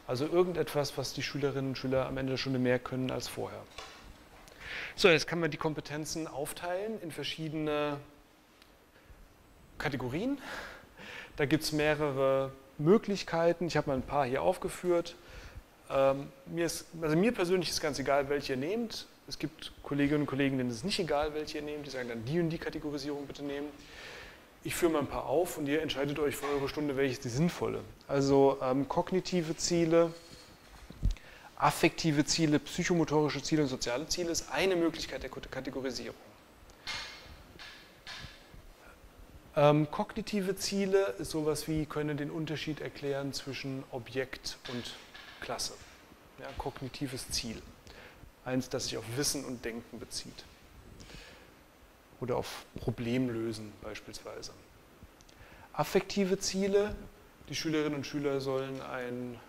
Also irgendetwas, was die Schülerinnen und Schüler am Ende der Stunde mehr können als vorher. So, jetzt kann man die Kompetenzen aufteilen in verschiedene Kategorien. Da gibt es mehrere Möglichkeiten. Ich habe mal ein paar hier aufgeführt. Ähm, mir ist, also mir persönlich ist ganz egal, welche ihr nehmt. Es gibt Kolleginnen und Kollegen, denen es nicht egal, welche ihr nehmt. Die sagen dann, die und die Kategorisierung bitte nehmen. Ich führe mal ein paar auf und ihr entscheidet euch für eure Stunde, welche ist die sinnvolle. Also ähm, kognitive Ziele, affektive Ziele, psychomotorische Ziele und soziale Ziele ist eine Möglichkeit der Kategorisierung. Ähm, kognitive Ziele ist sowas wie, können den Unterschied erklären zwischen Objekt und Klasse. Ja, kognitives Ziel. Eins, das sich auf Wissen und Denken bezieht. Oder auf Problemlösen beispielsweise. Affektive Ziele, die Schülerinnen und Schüler sollen ein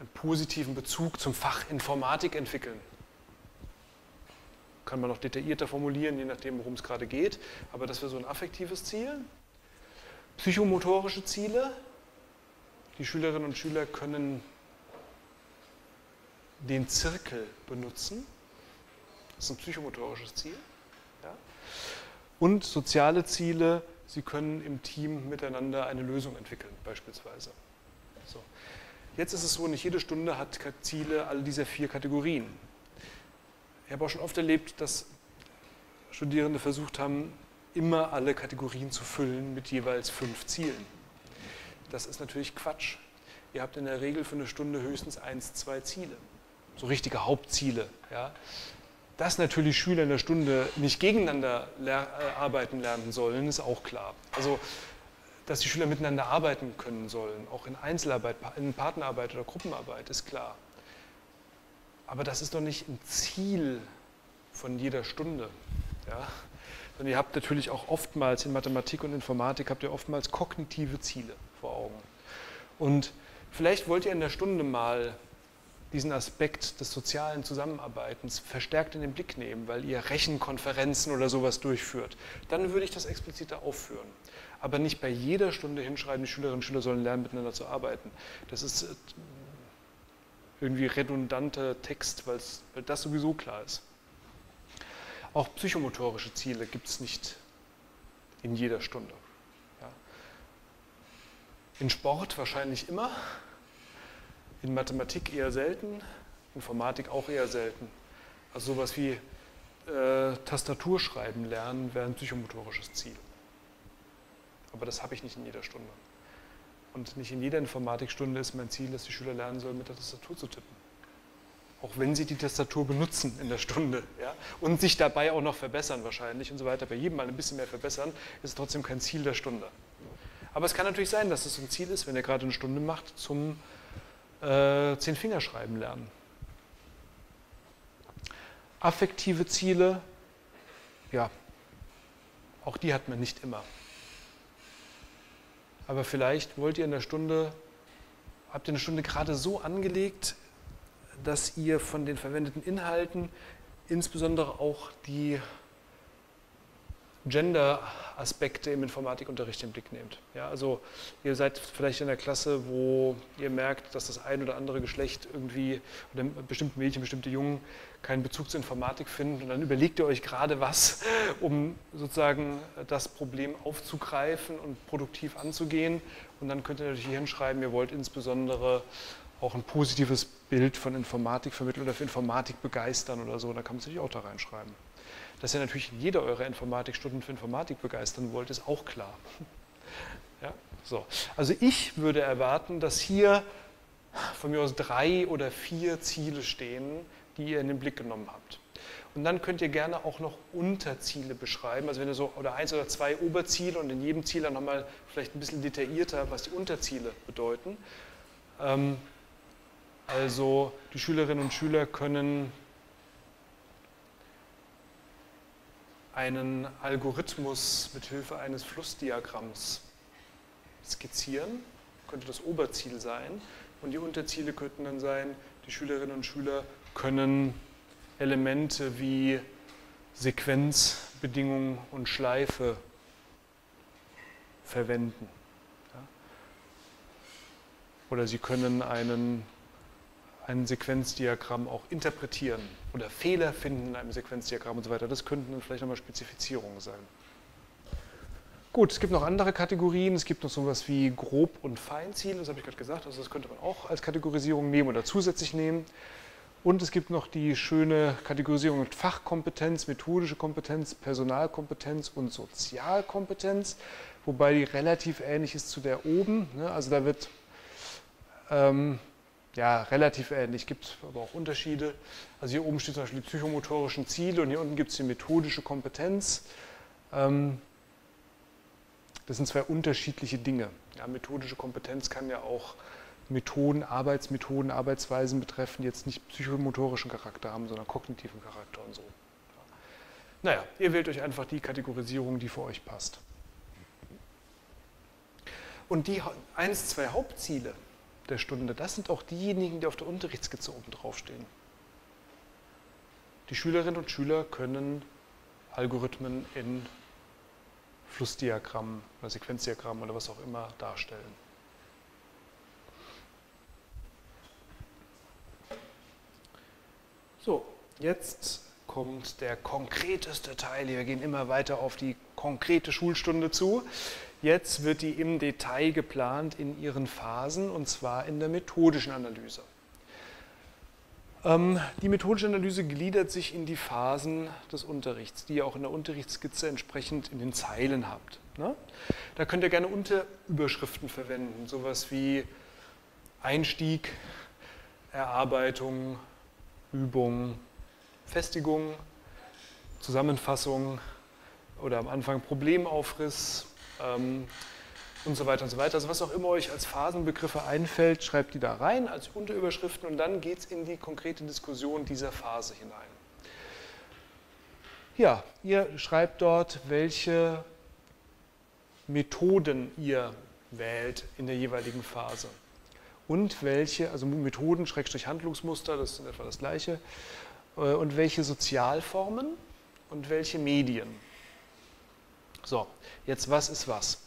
einen positiven Bezug zum Fach Informatik entwickeln. Kann man noch detaillierter formulieren, je nachdem, worum es gerade geht. Aber das wäre so ein affektives Ziel. Psychomotorische Ziele. Die Schülerinnen und Schüler können den Zirkel benutzen. Das ist ein psychomotorisches Ziel. Ja. Und soziale Ziele. Sie können im Team miteinander eine Lösung entwickeln, beispielsweise. So. Jetzt ist es so, nicht jede Stunde hat Ziele all dieser vier Kategorien. Ich habe auch schon oft erlebt, dass Studierende versucht haben, immer alle Kategorien zu füllen mit jeweils fünf Zielen. Das ist natürlich Quatsch. Ihr habt in der Regel für eine Stunde höchstens eins, zwei Ziele. So richtige Hauptziele. Ja. Dass natürlich Schüler in der Stunde nicht gegeneinander arbeiten lernen sollen, ist auch klar. Also, dass die Schüler miteinander arbeiten können sollen, auch in Einzelarbeit, in Partnerarbeit oder Gruppenarbeit, ist klar. Aber das ist doch nicht ein Ziel von jeder Stunde. Ja? Und ihr habt natürlich auch oftmals in Mathematik und Informatik habt ihr oftmals kognitive Ziele vor Augen. Und vielleicht wollt ihr in der Stunde mal diesen Aspekt des sozialen Zusammenarbeitens verstärkt in den Blick nehmen, weil ihr Rechenkonferenzen oder sowas durchführt. Dann würde ich das expliziter aufführen. Aber nicht bei jeder Stunde hinschreiben, die Schülerinnen und Schüler sollen lernen, miteinander zu arbeiten. Das ist irgendwie redundanter Text, weil das sowieso klar ist. Auch psychomotorische Ziele gibt es nicht in jeder Stunde. Ja. In Sport wahrscheinlich immer, in Mathematik eher selten, Informatik auch eher selten. Also sowas wie äh, Tastaturschreiben lernen wäre ein psychomotorisches Ziel. Aber das habe ich nicht in jeder Stunde. Und nicht in jeder Informatikstunde ist mein Ziel, dass die Schüler lernen sollen, mit der Tastatur zu tippen. Auch wenn sie die Tastatur benutzen in der Stunde, ja, und sich dabei auch noch verbessern wahrscheinlich und so weiter, bei jedem mal ein bisschen mehr verbessern, ist trotzdem kein Ziel der Stunde. Aber es kann natürlich sein, dass es ein Ziel ist, wenn ihr gerade eine Stunde macht, zum äh, Zehn-Fingerschreiben lernen. Affektive Ziele, ja, auch die hat man nicht immer. Aber vielleicht wollt ihr in der Stunde, habt ihr eine Stunde gerade so angelegt, dass ihr von den verwendeten Inhalten insbesondere auch die Gender-Aspekte im Informatikunterricht in den Blick nehmt. Ja, also ihr seid vielleicht in der Klasse, wo ihr merkt, dass das ein oder andere Geschlecht irgendwie, oder bestimmte Mädchen, bestimmte Jungen, keinen Bezug zur Informatik finden. Und dann überlegt ihr euch gerade was, um sozusagen das Problem aufzugreifen und produktiv anzugehen. Und dann könnt ihr natürlich hier hinschreiben, ihr wollt insbesondere auch ein positives Bild von Informatik vermitteln oder für Informatik begeistern oder so, da kann man es natürlich auch da reinschreiben. Dass ihr natürlich in jeder eurer Informatikstunden für Informatik begeistern wollt, ist auch klar. Ja, so. Also ich würde erwarten, dass hier von mir aus drei oder vier Ziele stehen, die ihr in den Blick genommen habt. Und dann könnt ihr gerne auch noch Unterziele beschreiben, also wenn ihr so oder eins oder zwei Oberziele und in jedem Ziel dann nochmal vielleicht ein bisschen detaillierter, was die Unterziele bedeuten. Ähm, Also die Schülerinnen und Schüler können einen Algorithmus mit Hilfe eines Flussdiagramms skizzieren, könnte das Oberziel sein. Und die Unterziele könnten dann sein, die Schülerinnen und Schüler können Elemente wie Sequenz, Bedingung und Schleife verwenden. Oder sie können einen ein Sequenzdiagramm auch interpretieren oder Fehler finden in einem Sequenzdiagramm und so weiter. Das könnten dann vielleicht nochmal Spezifizierungen sein. Gut, es gibt noch andere Kategorien. Es gibt noch sowas wie Grob- und Feinziele, das habe ich gerade gesagt. Also das könnte man auch als Kategorisierung nehmen oder zusätzlich nehmen. Und es gibt noch die schöne Kategorisierung mit Fachkompetenz, methodische Kompetenz, Personalkompetenz und Sozialkompetenz, wobei die relativ ähnlich ist zu der oben. Also da wird... Ähm, ja, relativ ähnlich, gibt aber auch Unterschiede. Also hier oben steht zum Beispiel die psychomotorischen Ziele und hier unten gibt es die methodische Kompetenz. Das sind zwei unterschiedliche Dinge. Ja, methodische Kompetenz kann ja auch Methoden, Arbeitsmethoden, Arbeitsweisen betreffen, die jetzt nicht psychomotorischen Charakter haben, sondern kognitiven Charakter und so. Naja, ihr wählt euch einfach die Kategorisierung, die für euch passt. Und die eins, zwei Hauptziele der Stunde, das sind auch diejenigen, die auf der Unterrichtsskizze oben draufstehen. Die Schülerinnen und Schüler können Algorithmen in Flussdiagrammen oder Sequenzdiagrammen oder was auch immer darstellen. So, jetzt kommt der konkreteste Teil. Wir gehen immer weiter auf die konkrete Schulstunde zu. Jetzt wird die im Detail geplant in ihren Phasen, und zwar in der methodischen Analyse. Ähm, die methodische Analyse gliedert sich in die Phasen des Unterrichts, die ihr auch in der Unterrichtsskizze entsprechend in den Zeilen habt. Ne? Da könnt ihr gerne Unterüberschriften verwenden, sowas wie Einstieg, Erarbeitung, Übung, Festigung, Zusammenfassung oder am Anfang Problemaufriss, Ähm, und so weiter und so weiter. Also was auch immer euch als Phasenbegriffe einfällt, schreibt die da rein als Unterüberschriften und dann geht es in die konkrete Diskussion dieser Phase hinein. Ja, ihr schreibt dort, welche Methoden ihr wählt in der jeweiligen Phase. Und welche, also Methoden, Schrägstrich Handlungsmuster, das sind etwa das Gleiche, und welche Sozialformen und welche Medien. So, jetzt was ist was?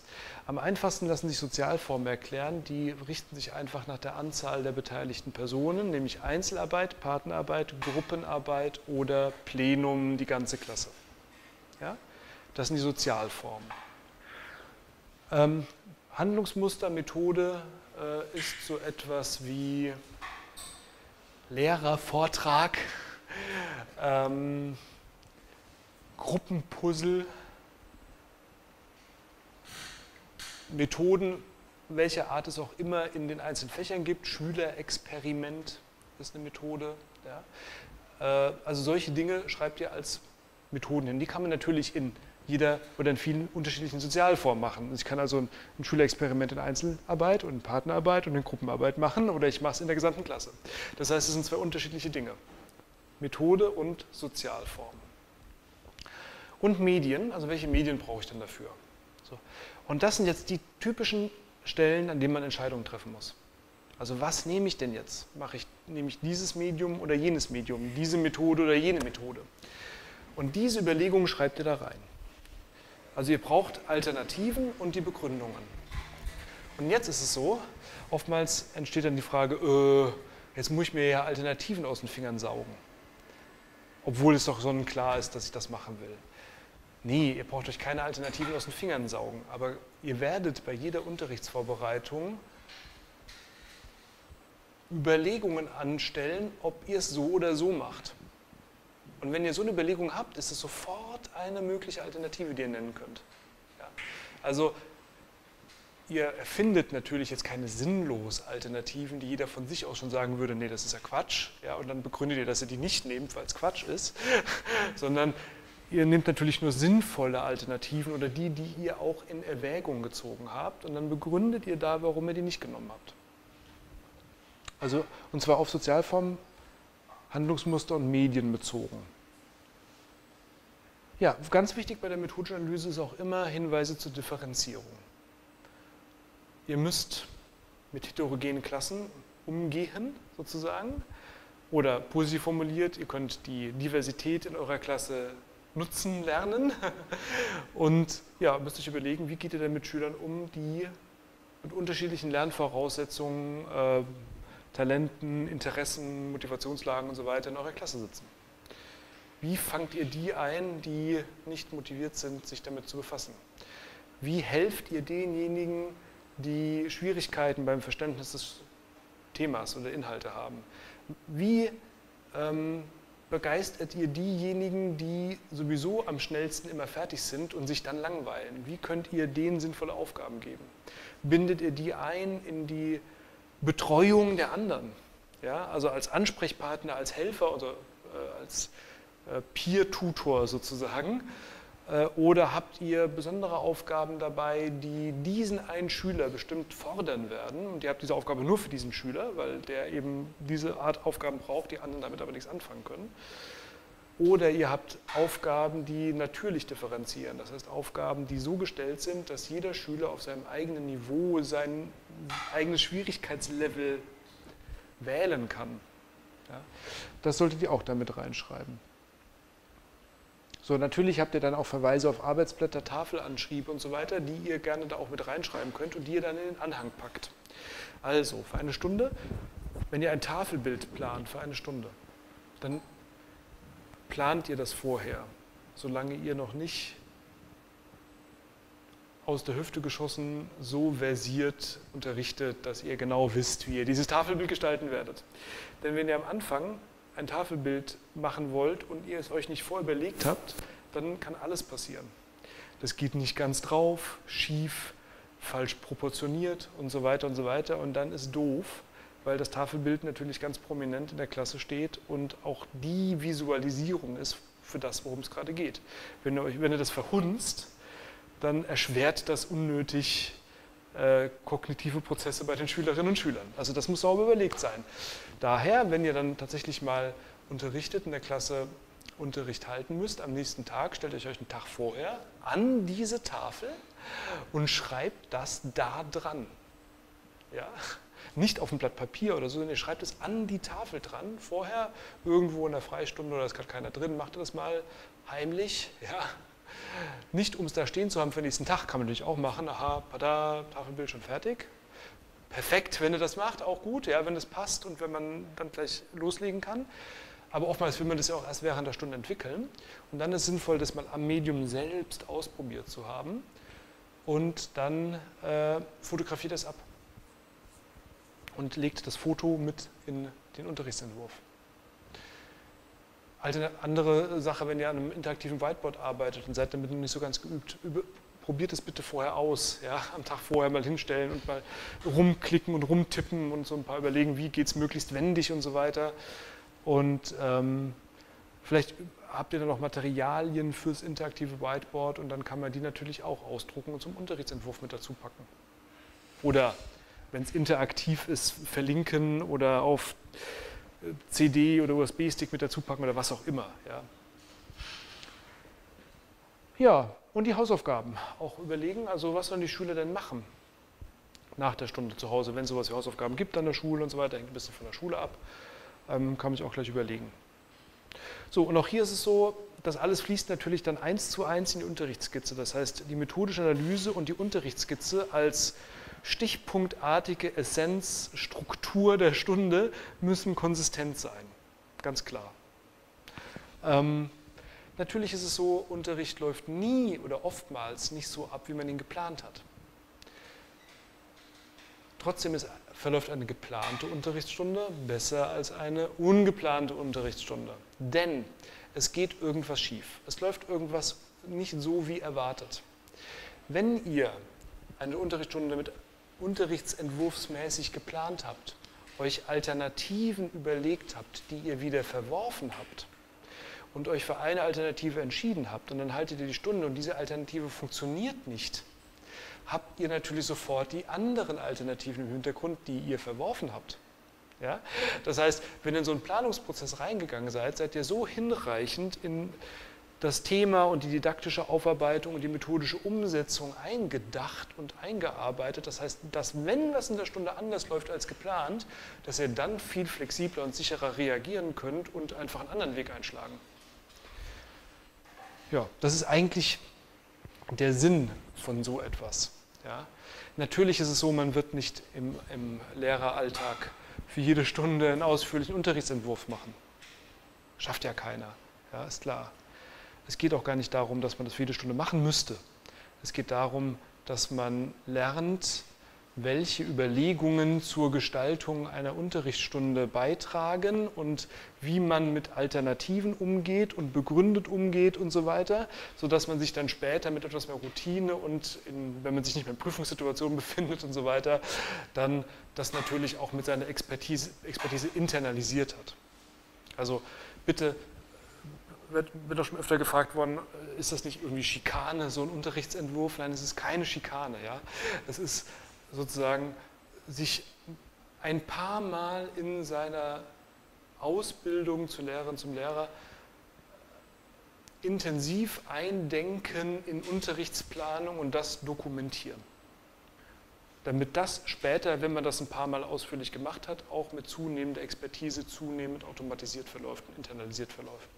Am einfachsten lassen sich Sozialformen erklären, die richten sich einfach nach der Anzahl der beteiligten Personen, nämlich Einzelarbeit, Partnerarbeit, Gruppenarbeit oder Plenum, die ganze Klasse. Ja? Das sind die Sozialformen. Ähm, Handlungsmustermethode äh, ist so etwas wie Lehrervortrag, ähm, Gruppenpuzzle, Methoden, welcher Art es auch immer in den einzelnen Fächern gibt. Schülerexperiment ist eine Methode. Ja. Also solche Dinge schreibt ihr als Methoden hin. Die kann man natürlich in jeder oder in vielen unterschiedlichen Sozialformen machen. Ich kann also ein, ein Schülerexperiment in Einzelarbeit und in Partnerarbeit und in Gruppenarbeit machen oder ich mache es in der gesamten Klasse. Das heißt, es sind zwei unterschiedliche Dinge. Methode und Sozialform. Und Medien, also welche Medien brauche ich denn dafür? So. Und das sind jetzt die typischen Stellen, an denen man Entscheidungen treffen muss. Also was nehme ich denn jetzt? Mache ich, nehme ich dieses Medium oder jenes Medium, diese Methode oder jene Methode? Und diese Überlegungen schreibt ihr da rein. Also ihr braucht Alternativen und die Begründungen. Und jetzt ist es so, oftmals entsteht dann die Frage, äh, jetzt muss ich mir ja Alternativen aus den Fingern saugen. Obwohl es doch sonnenklar ist, dass ich das machen will. Nee, ihr braucht euch keine Alternativen aus den Fingern saugen, aber ihr werdet bei jeder Unterrichtsvorbereitung Überlegungen anstellen, ob ihr es so oder so macht. Und wenn ihr so eine Überlegung habt, ist es sofort eine mögliche Alternative, die ihr nennen könnt. Ja. Also ihr erfindet natürlich jetzt keine sinnlosen Alternativen, die jeder von sich aus schon sagen würde, nee, das ist ja Quatsch, ja, und dann begründet ihr, dass ihr die nicht nehmt, weil es Quatsch ist, sondern ihr nehmt natürlich nur sinnvolle Alternativen oder die, die ihr auch in Erwägung gezogen habt und dann begründet ihr da, warum ihr die nicht genommen habt. Also, und zwar auf Sozialformen, Handlungsmuster und Medien bezogen. Ja, ganz wichtig bei der methodischen Analyse ist auch immer Hinweise zur Differenzierung. Ihr müsst mit heterogenen Klassen umgehen, sozusagen, oder positiv formuliert, ihr könnt die Diversität in eurer Klasse nutzen lernen und ja, müsst euch überlegen, wie geht ihr denn mit Schülern um, die mit unterschiedlichen Lernvoraussetzungen, äh, Talenten, Interessen, Motivationslagen und so weiter in eurer Klasse sitzen. Wie fangt ihr die ein, die nicht motiviert sind, sich damit zu befassen? Wie helft ihr denjenigen, die Schwierigkeiten beim Verständnis des Themas oder Inhalte haben? Wie ähm, begeistert ihr diejenigen, die sowieso am schnellsten immer fertig sind und sich dann langweilen? Wie könnt ihr denen sinnvolle Aufgaben geben? Bindet ihr die ein in die Betreuung der anderen? Ja, also als Ansprechpartner, als Helfer oder äh, als äh, Peer-Tutor sozusagen? Äh, oder habt ihr besondere Aufgaben dabei, die diesen einen Schüler bestimmt fordern werden? Und ihr habt diese Aufgabe nur für diesen Schüler, weil der eben diese Art Aufgaben braucht, die anderen damit aber nichts anfangen können. Oder ihr habt Aufgaben, die natürlich differenzieren. Das heißt Aufgaben, die so gestellt sind, dass jeder Schüler auf seinem eigenen Niveau sein eigenes Schwierigkeitslevel wählen kann. Ja, das solltet ihr auch damit reinschreiben. So, natürlich habt ihr dann auch Verweise auf Arbeitsblätter, Tafelanschriebe und so weiter, die ihr gerne da auch mit reinschreiben könnt und die ihr dann in den Anhang packt. Also, für eine Stunde, wenn ihr ein Tafelbild plant für eine Stunde, dann plant ihr das vorher, solange ihr noch nicht aus der Hüfte geschossen so versiert unterrichtet, dass ihr genau wisst, wie ihr dieses Tafelbild gestalten werdet. Denn wenn ihr am Anfang ein Tafelbild machen wollt und ihr es euch nicht vorüberlegt habt, dann kann alles passieren. Das geht nicht ganz drauf, schief, falsch proportioniert und so weiter und so weiter und dann ist doof, weil das Tafelbild natürlich ganz prominent in der Klasse steht und auch die Visualisierung ist für das, worum es gerade geht. Wenn ihr, euch, wenn ihr das verhunzt, dann erschwert das unnötig äh, kognitive Prozesse bei den Schülerinnen und Schülern. Also das muss sauber überlegt sein. Daher, wenn ihr dann tatsächlich mal unterrichtet in der Klasse Unterricht halten müsst, am nächsten Tag, stellt euch einen Tag vorher an diese Tafel und schreibt das da dran. Ja? Nicht auf ein Blatt Papier oder so, sondern ihr schreibt es an die Tafel dran, vorher irgendwo in der Freistunde oder ist gerade keiner drin, macht das mal heimlich. Ja? Nicht, um es da stehen zu haben für den nächsten Tag, kann man natürlich auch machen, aha, pada, Tafelbild schon fertig. Perfekt, wenn ihr das macht, auch gut, ja, wenn es passt und wenn man dann gleich loslegen kann. Aber oftmals will man das ja auch erst während der Stunde entwickeln. Und dann ist es sinnvoll, das mal am Medium selbst ausprobiert zu haben. Und dann äh, fotografiert das ab und legt das Foto mit in den Unterrichtsentwurf. Eine andere Sache, wenn ihr an einem interaktiven Whiteboard arbeitet und seid damit noch nicht so ganz geübt, probiert es bitte vorher aus, ja, am Tag vorher mal hinstellen und mal rumklicken und rumtippen und so ein paar überlegen, wie geht es möglichst wendig und so weiter. Und ähm, vielleicht habt ihr dann noch Materialien fürs interaktive Whiteboard und dann kann man die natürlich auch ausdrucken und zum Unterrichtsentwurf mit dazu packen. Oder wenn es interaktiv ist, verlinken oder auf C D oder U S B-Stick mit dazu packen oder was auch immer. Ja. Ja, und die Hausaufgaben auch überlegen, also was sollen die Schüler denn machen nach der Stunde zu Hause, wenn es sowas wie Hausaufgaben gibt an der Schule und so weiter, hängt ein bisschen von der Schule ab, ähm, kann man sich auch gleich überlegen. So, und auch hier ist es so, das alles fließt natürlich dann eins zu eins in die Unterrichtsskizze, das heißt die methodische Analyse und die Unterrichtsskizze als stichpunktartige Essenz, Struktur der Stunde müssen konsistent sein, ganz klar. Ähm, Natürlich ist es so, Unterricht läuft nie oder oftmals nicht so ab, wie man ihn geplant hat. Trotzdem ist, verläuft eine geplante Unterrichtsstunde besser als eine ungeplante Unterrichtsstunde. Denn es geht irgendwas schief. Es läuft irgendwas nicht so, wie erwartet. Wenn ihr eine Unterrichtsstunde mit unterrichtsentwurfsmäßig geplant habt, euch Alternativen überlegt habt, die ihr wieder verworfen habt, und euch für eine Alternative entschieden habt und dann haltet ihr die Stunde und diese Alternative funktioniert nicht, habt ihr natürlich sofort die anderen Alternativen im Hintergrund, die ihr verworfen habt. Ja? Das heißt, wenn ihr in so einen Planungsprozess reingegangen seid, seid ihr so hinreichend in das Thema und die didaktische Aufarbeitung und die methodische Umsetzung eingedacht und eingearbeitet. Das heißt, dass wenn was in der Stunde anders läuft als geplant, dass ihr dann viel flexibler und sicherer reagieren könnt und einfach einen anderen Weg einschlagen. Ja, das ist eigentlich der Sinn von so etwas. Ja. Natürlich ist es so, man wird nicht im, im Lehreralltag für jede Stunde einen ausführlichen Unterrichtsentwurf machen. Schafft ja keiner, ja, ist klar. Es geht auch gar nicht darum, dass man das für jede Stunde machen müsste. Es geht darum, dass man lernt, welche Überlegungen zur Gestaltung einer Unterrichtsstunde beitragen und wie man mit Alternativen umgeht und begründet umgeht und so weiter, sodass man sich dann später mit etwas mehr Routine und in, wenn man sich nicht mehr in Prüfungssituationen befindet und so weiter, dann das natürlich auch mit seiner Expertise, Expertise internalisiert hat. Also bitte, wird doch schon öfter gefragt worden, ist das nicht irgendwie Schikane, so ein Unterrichtsentwurf? Nein, es ist keine Schikane, ja. Es ist sozusagen sich ein paar Mal in seiner Ausbildung zur Lehrerin, zum Lehrer intensiv eindenken in Unterrichtsplanung und das dokumentieren. Damit das später, wenn man das ein paar Mal ausführlich gemacht hat, auch mit zunehmender Expertise zunehmend automatisiert verläuft und internalisiert verläuft.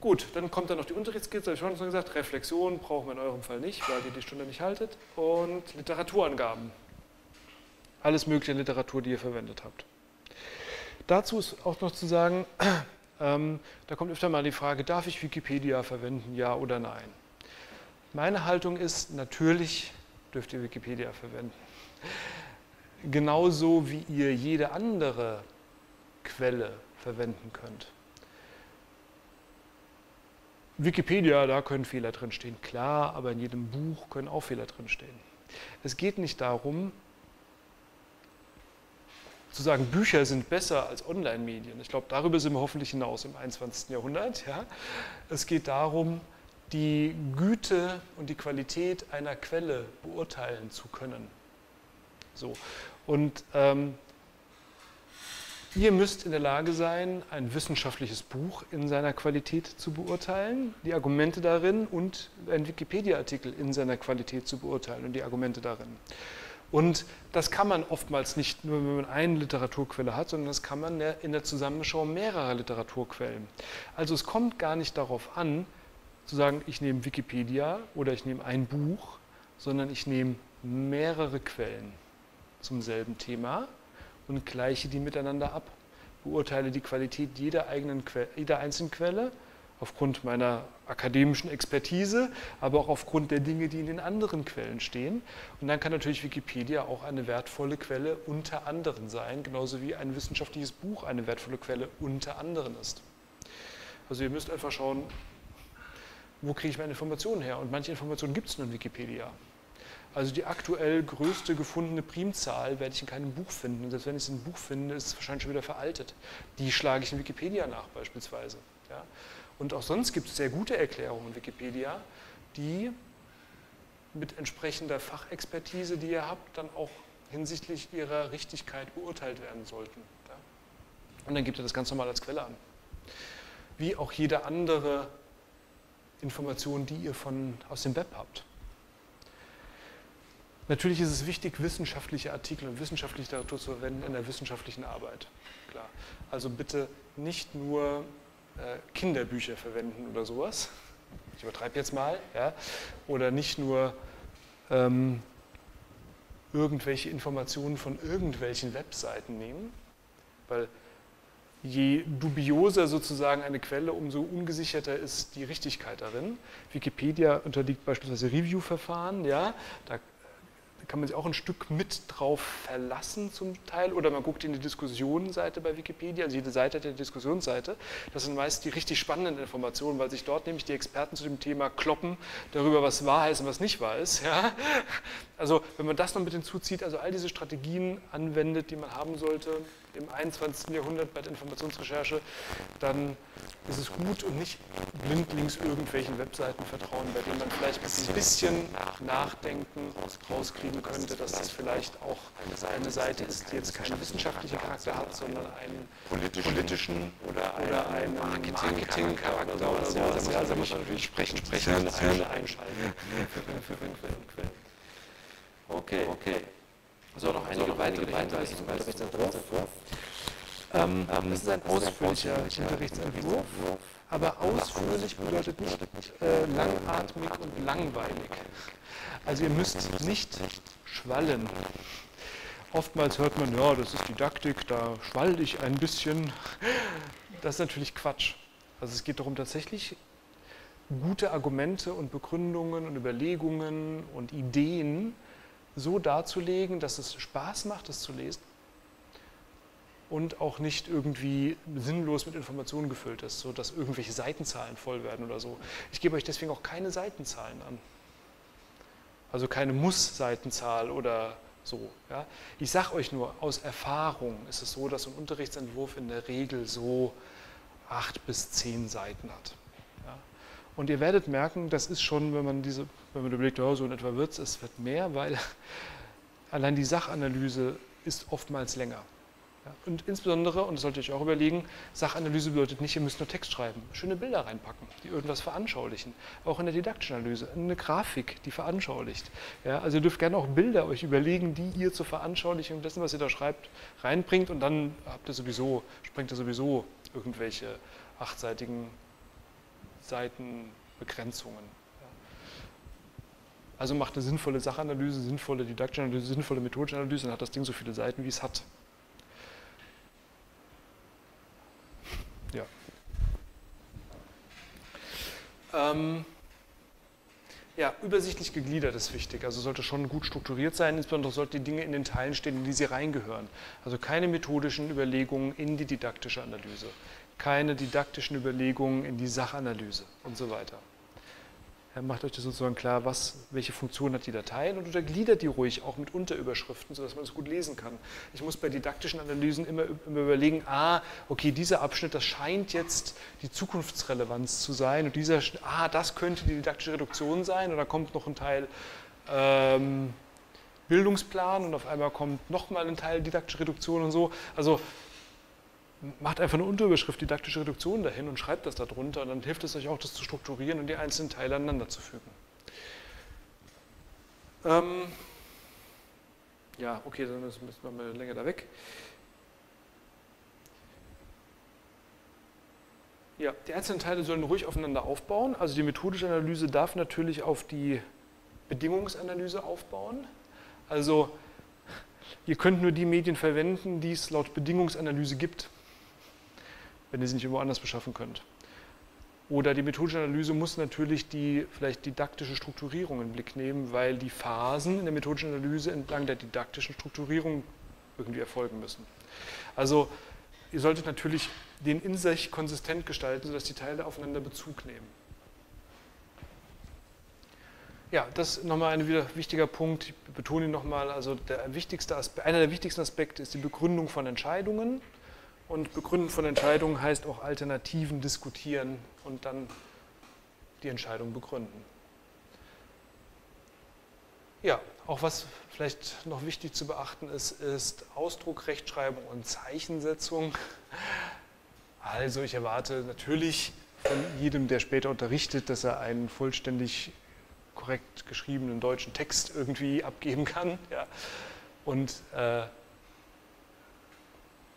Gut, dann kommt dann noch die Unterrichtsskizze, habe ich schon gesagt, Reflexion brauchen wir in eurem Fall nicht, weil ihr die Stunde nicht haltet. Und Literaturangaben. Alles mögliche Literatur, die ihr verwendet habt. Dazu ist auch noch zu sagen, ähm, da kommt öfter mal die Frage, darf ich Wikipedia verwenden, ja oder nein? Meine Haltung ist, natürlich dürft ihr Wikipedia verwenden. Genauso wie ihr jede andere Quelle verwenden könnt. Wikipedia, da können Fehler drinstehen, klar, aber in jedem Buch können auch Fehler drinstehen. Es geht nicht darum, zu sagen, Bücher sind besser als Online-Medien. Ich glaube, darüber sind wir hoffentlich hinaus im einundzwanzigsten Jahrhundert. Ja. Es geht darum, die Güte und die Qualität einer Quelle beurteilen zu können. So. Und ähm, Ihr müsst in der Lage sein, ein wissenschaftliches Buch in seiner Qualität zu beurteilen, die Argumente darin und einen Wikipedia-Artikel in seiner Qualität zu beurteilen und die Argumente darin. Und das kann man oftmals nicht nur, wenn man eine Literaturquelle hat, sondern das kann man in der Zusammenschau mehrerer Literaturquellen. Also es kommt gar nicht darauf an, zu sagen, ich nehme Wikipedia oder ich nehme ein Buch, sondern ich nehme mehrere Quellen zum selben Thema und gleiche die miteinander ab. Beurteile die Qualität jeder, eigenen Quelle, jeder einzelnen Quelle aufgrund meiner akademischen Expertise, aber auch aufgrund der Dinge, die in den anderen Quellen stehen. Und dann kann natürlich Wikipedia auch eine wertvolle Quelle unter anderen sein, genauso wie ein wissenschaftliches Buch eine wertvolle Quelle unter anderen ist. Also ihr müsst einfach schauen, wo kriege ich meine Informationen her? Und manche Informationen gibt es nur in Wikipedia. Also die aktuell größte gefundene Primzahl werde ich in keinem Buch finden. Und selbst wenn ich es in einem Buch finde, ist es wahrscheinlich schon wieder veraltet. Die schlage ich in Wikipedia nach beispielsweise. Ja? Und auch sonst gibt es sehr gute Erklärungen in Wikipedia, die mit entsprechender Fachexpertise, die ihr habt, dann auch hinsichtlich ihrer Richtigkeit beurteilt werden sollten. Ja? Und dann gebt ihr das ganz normal als Quelle an. Wie auch jede andere Information, die ihr von, aus dem Web habt. Natürlich ist es wichtig, wissenschaftliche Artikel und wissenschaftliche Literatur zu verwenden in der wissenschaftlichen Arbeit. Klar. Also bitte nicht nur äh, Kinderbücher verwenden oder sowas. Ich übertreibe jetzt mal. Ja. Oder nicht nur ähm, irgendwelche Informationen von irgendwelchen Webseiten nehmen. Weil je dubioser sozusagen eine Quelle, umso ungesicherter ist die Richtigkeit darin. Wikipedia unterliegt beispielsweise Review-Verfahren. Ja. Da kann man sich auch ein Stück mit drauf verlassen zum Teil, oder man guckt in die Diskussionsseite bei Wikipedia, also jede Seite hat eine Diskussionsseite, das sind meist die richtig spannenden Informationen, weil sich dort nämlich die Experten zu dem Thema kloppen, darüber was wahr ist und was nicht wahr ist. Ja? Also wenn man das noch mit hinzuzieht, also all diese Strategien anwendet, die man haben sollte im einundzwanzigsten Jahrhundert bei der Informationsrecherche, dann ist es gut und nicht blindlings irgendwelchen Webseiten vertrauen, bei denen man vielleicht ein bisschen nachdenken rauskriegen könnte, dass das vielleicht auch eine Seite ist, die jetzt keinen wissenschaftlichen Charakter hat, sondern einen politischen oder einen Marketing-Charakter oder so. Also da muss man natürlich sprechen, sprechen, einschalten. Okay, okay. So, noch einige weitere Hinweise. Ähm, das ist ein ausführlicher Unterrichtsentwurf, aber ausführlich bedeutet nicht äh, langatmig und langweilig. Also ihr müsst nicht schwallen. Oftmals hört man, ja, das ist Didaktik, da schwall ich ein bisschen. Das ist natürlich Quatsch. Also es geht darum, tatsächlich gute Argumente und Begründungen und Überlegungen und Ideen so darzulegen, dass es Spaß macht, es zu lesen. Und auch nicht irgendwie sinnlos mit Informationen gefüllt ist, sodass irgendwelche Seitenzahlen voll werden oder so. Ich gebe euch deswegen auch keine Seitenzahlen an. Also keine Muss-Seitenzahl oder so. Ja. Ich sage euch nur, aus Erfahrung ist es so, dass so ein Unterrichtsentwurf in der Regel so acht bis zehn Seiten hat. Ja. Und ihr werdet merken, das ist schon, wenn man diese, wenn man überlegt, ja, so in etwa wird es, es wird mehr, weil allein die Sachanalyse ist oftmals länger. Ja, und insbesondere, und das solltet ihr euch auch überlegen, Sachanalyse bedeutet nicht, ihr müsst nur Text schreiben, schöne Bilder reinpacken, die irgendwas veranschaulichen. Auch in der didaktischen Analyse, eine Grafik, die veranschaulicht. Ja, also ihr dürft gerne auch Bilder euch überlegen, die ihr zur Veranschaulichung dessen, was ihr da schreibt, reinbringt, und dann habt ihr sowieso, sprengt ihr sowieso irgendwelche achtseitigen Seitenbegrenzungen. Ja. Also macht eine sinnvolle Sachanalyse, sinnvolle didaktische Analyse, sinnvolle methodische Analyse, dann hat das Ding so viele Seiten, wie es hat. Ja. Ähm, ja, übersichtlich gegliedert ist wichtig, also sollte schon gut strukturiert sein, insbesondere sollten die Dinge in den Teilen stehen, in die sie reingehören. Also keine methodischen Überlegungen in die didaktische Analyse, keine didaktischen Überlegungen in die Sachanalyse und so weiter. Ja, macht euch das sozusagen klar, was, welche Funktion hat die Datei, und untergliedert die ruhig auch mit Unterüberschriften, sodass man es gut lesen kann. Ich muss bei didaktischen Analysen immer, immer überlegen, ah, okay, dieser Abschnitt, das scheint jetzt die Zukunftsrelevanz zu sein, und dieser, ah, das könnte die didaktische Reduktion sein, und da kommt noch ein Teil ähm, Bildungsplan, und auf einmal kommt nochmal ein Teil didaktische Reduktion und so. Also macht einfach eine Unterüberschrift, didaktische Reduktion dahin und schreibt das darunter und dann hilft es euch auch, das zu strukturieren und die einzelnen Teile aneinander zu fügen. Ähm ja, okay, dann müssen wir mal länger da weg. Ja, die einzelnen Teile sollen ruhig aufeinander aufbauen. Also die methodische Analyse darf natürlich auf die Bedingungsanalyse aufbauen. Also ihr könnt nur die Medien verwenden, die es laut Bedingungsanalyse gibt, wenn ihr sie nicht irgendwo anders beschaffen könnt. Oder die methodische Analyse muss natürlich die vielleicht didaktische Strukturierung in den Blick nehmen, weil die Phasen in der methodischen Analyse entlang der didaktischen Strukturierung irgendwie erfolgen müssen. Also ihr solltet natürlich den in sich konsistent gestalten, sodass die Teile aufeinander Bezug nehmen. Ja, das ist nochmal ein wieder wichtiger Punkt, ich betone ihn nochmal, also der wichtigste Aspekt, einer der wichtigsten Aspekte ist die Begründung von Entscheidungen, und Begründen von Entscheidungen heißt auch Alternativen diskutieren und dann die Entscheidung begründen. Ja, auch was vielleicht noch wichtig zu beachten ist, ist Ausdruck, Rechtschreibung und Zeichensetzung. Also ich erwarte natürlich von jedem, der später unterrichtet, dass er einen vollständig korrekt geschriebenen deutschen Text irgendwie abgeben kann. Ja. Und äh,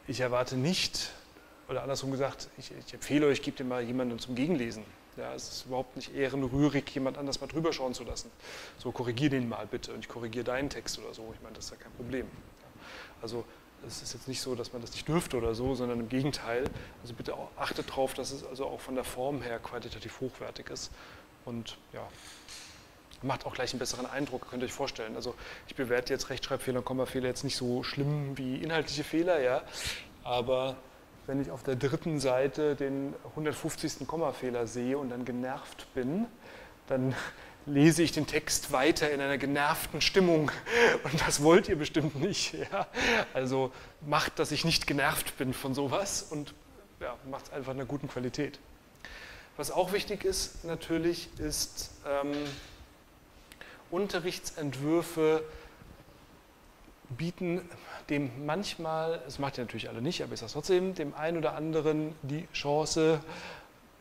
ich erwarte nicht, oder andersrum gesagt, ich, ich empfehle euch, gebt ihr mal jemanden zum Gegenlesen. Ja, es ist überhaupt nicht ehrenrührig, jemand anders mal drüber schauen zu lassen. So, korrigier den mal bitte und ich korrigiere deinen Text oder so. Ich meine, das ist ja kein Problem. Also es ist jetzt nicht so, dass man das nicht dürfte oder so, sondern im Gegenteil. Also bitte auch, achtet darauf, dass es also auch von der Form her qualitativ hochwertig ist. Und ja, macht auch gleich einen besseren Eindruck, könnt ihr euch vorstellen. Also ich bewerte jetzt Rechtschreibfehler und Kommafehler jetzt nicht so schlimm wie inhaltliche Fehler, ja. Aber wenn ich auf der dritten Seite den hundertfünfzigsten Kommafehler sehe und dann genervt bin, dann lese ich den Text weiter in einer genervten Stimmung. Und das wollt ihr bestimmt nicht. Ja. Also macht, dass ich nicht genervt bin von sowas und ja, macht es einfach in einer guten Qualität. Was auch wichtig ist natürlich, ist ähm, Unterrichtsentwürfe bieten dem manchmal, das macht ihr natürlich alle nicht, aber ich sage es trotzdem, dem einen oder anderen die Chance,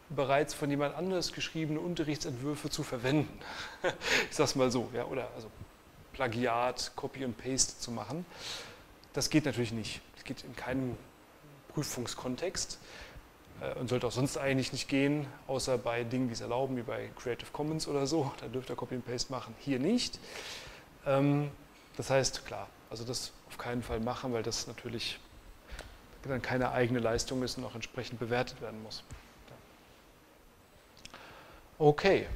bereits von jemand anders geschriebene Unterrichtsentwürfe zu verwenden. Ich sage es mal so, ja, oder also Plagiat, Copy und Paste zu machen. Das geht natürlich nicht. Das geht in keinem Prüfungskontext und sollte auch sonst eigentlich nicht gehen, außer bei Dingen, die es erlauben, wie bei Creative Commons oder so. Da dürft ihr Copy und Paste machen, hier nicht. Das heißt, klar, also das auf keinen Fall machen, weil das natürlich dann keine eigene Leistung ist und auch entsprechend bewertet werden muss. Okay.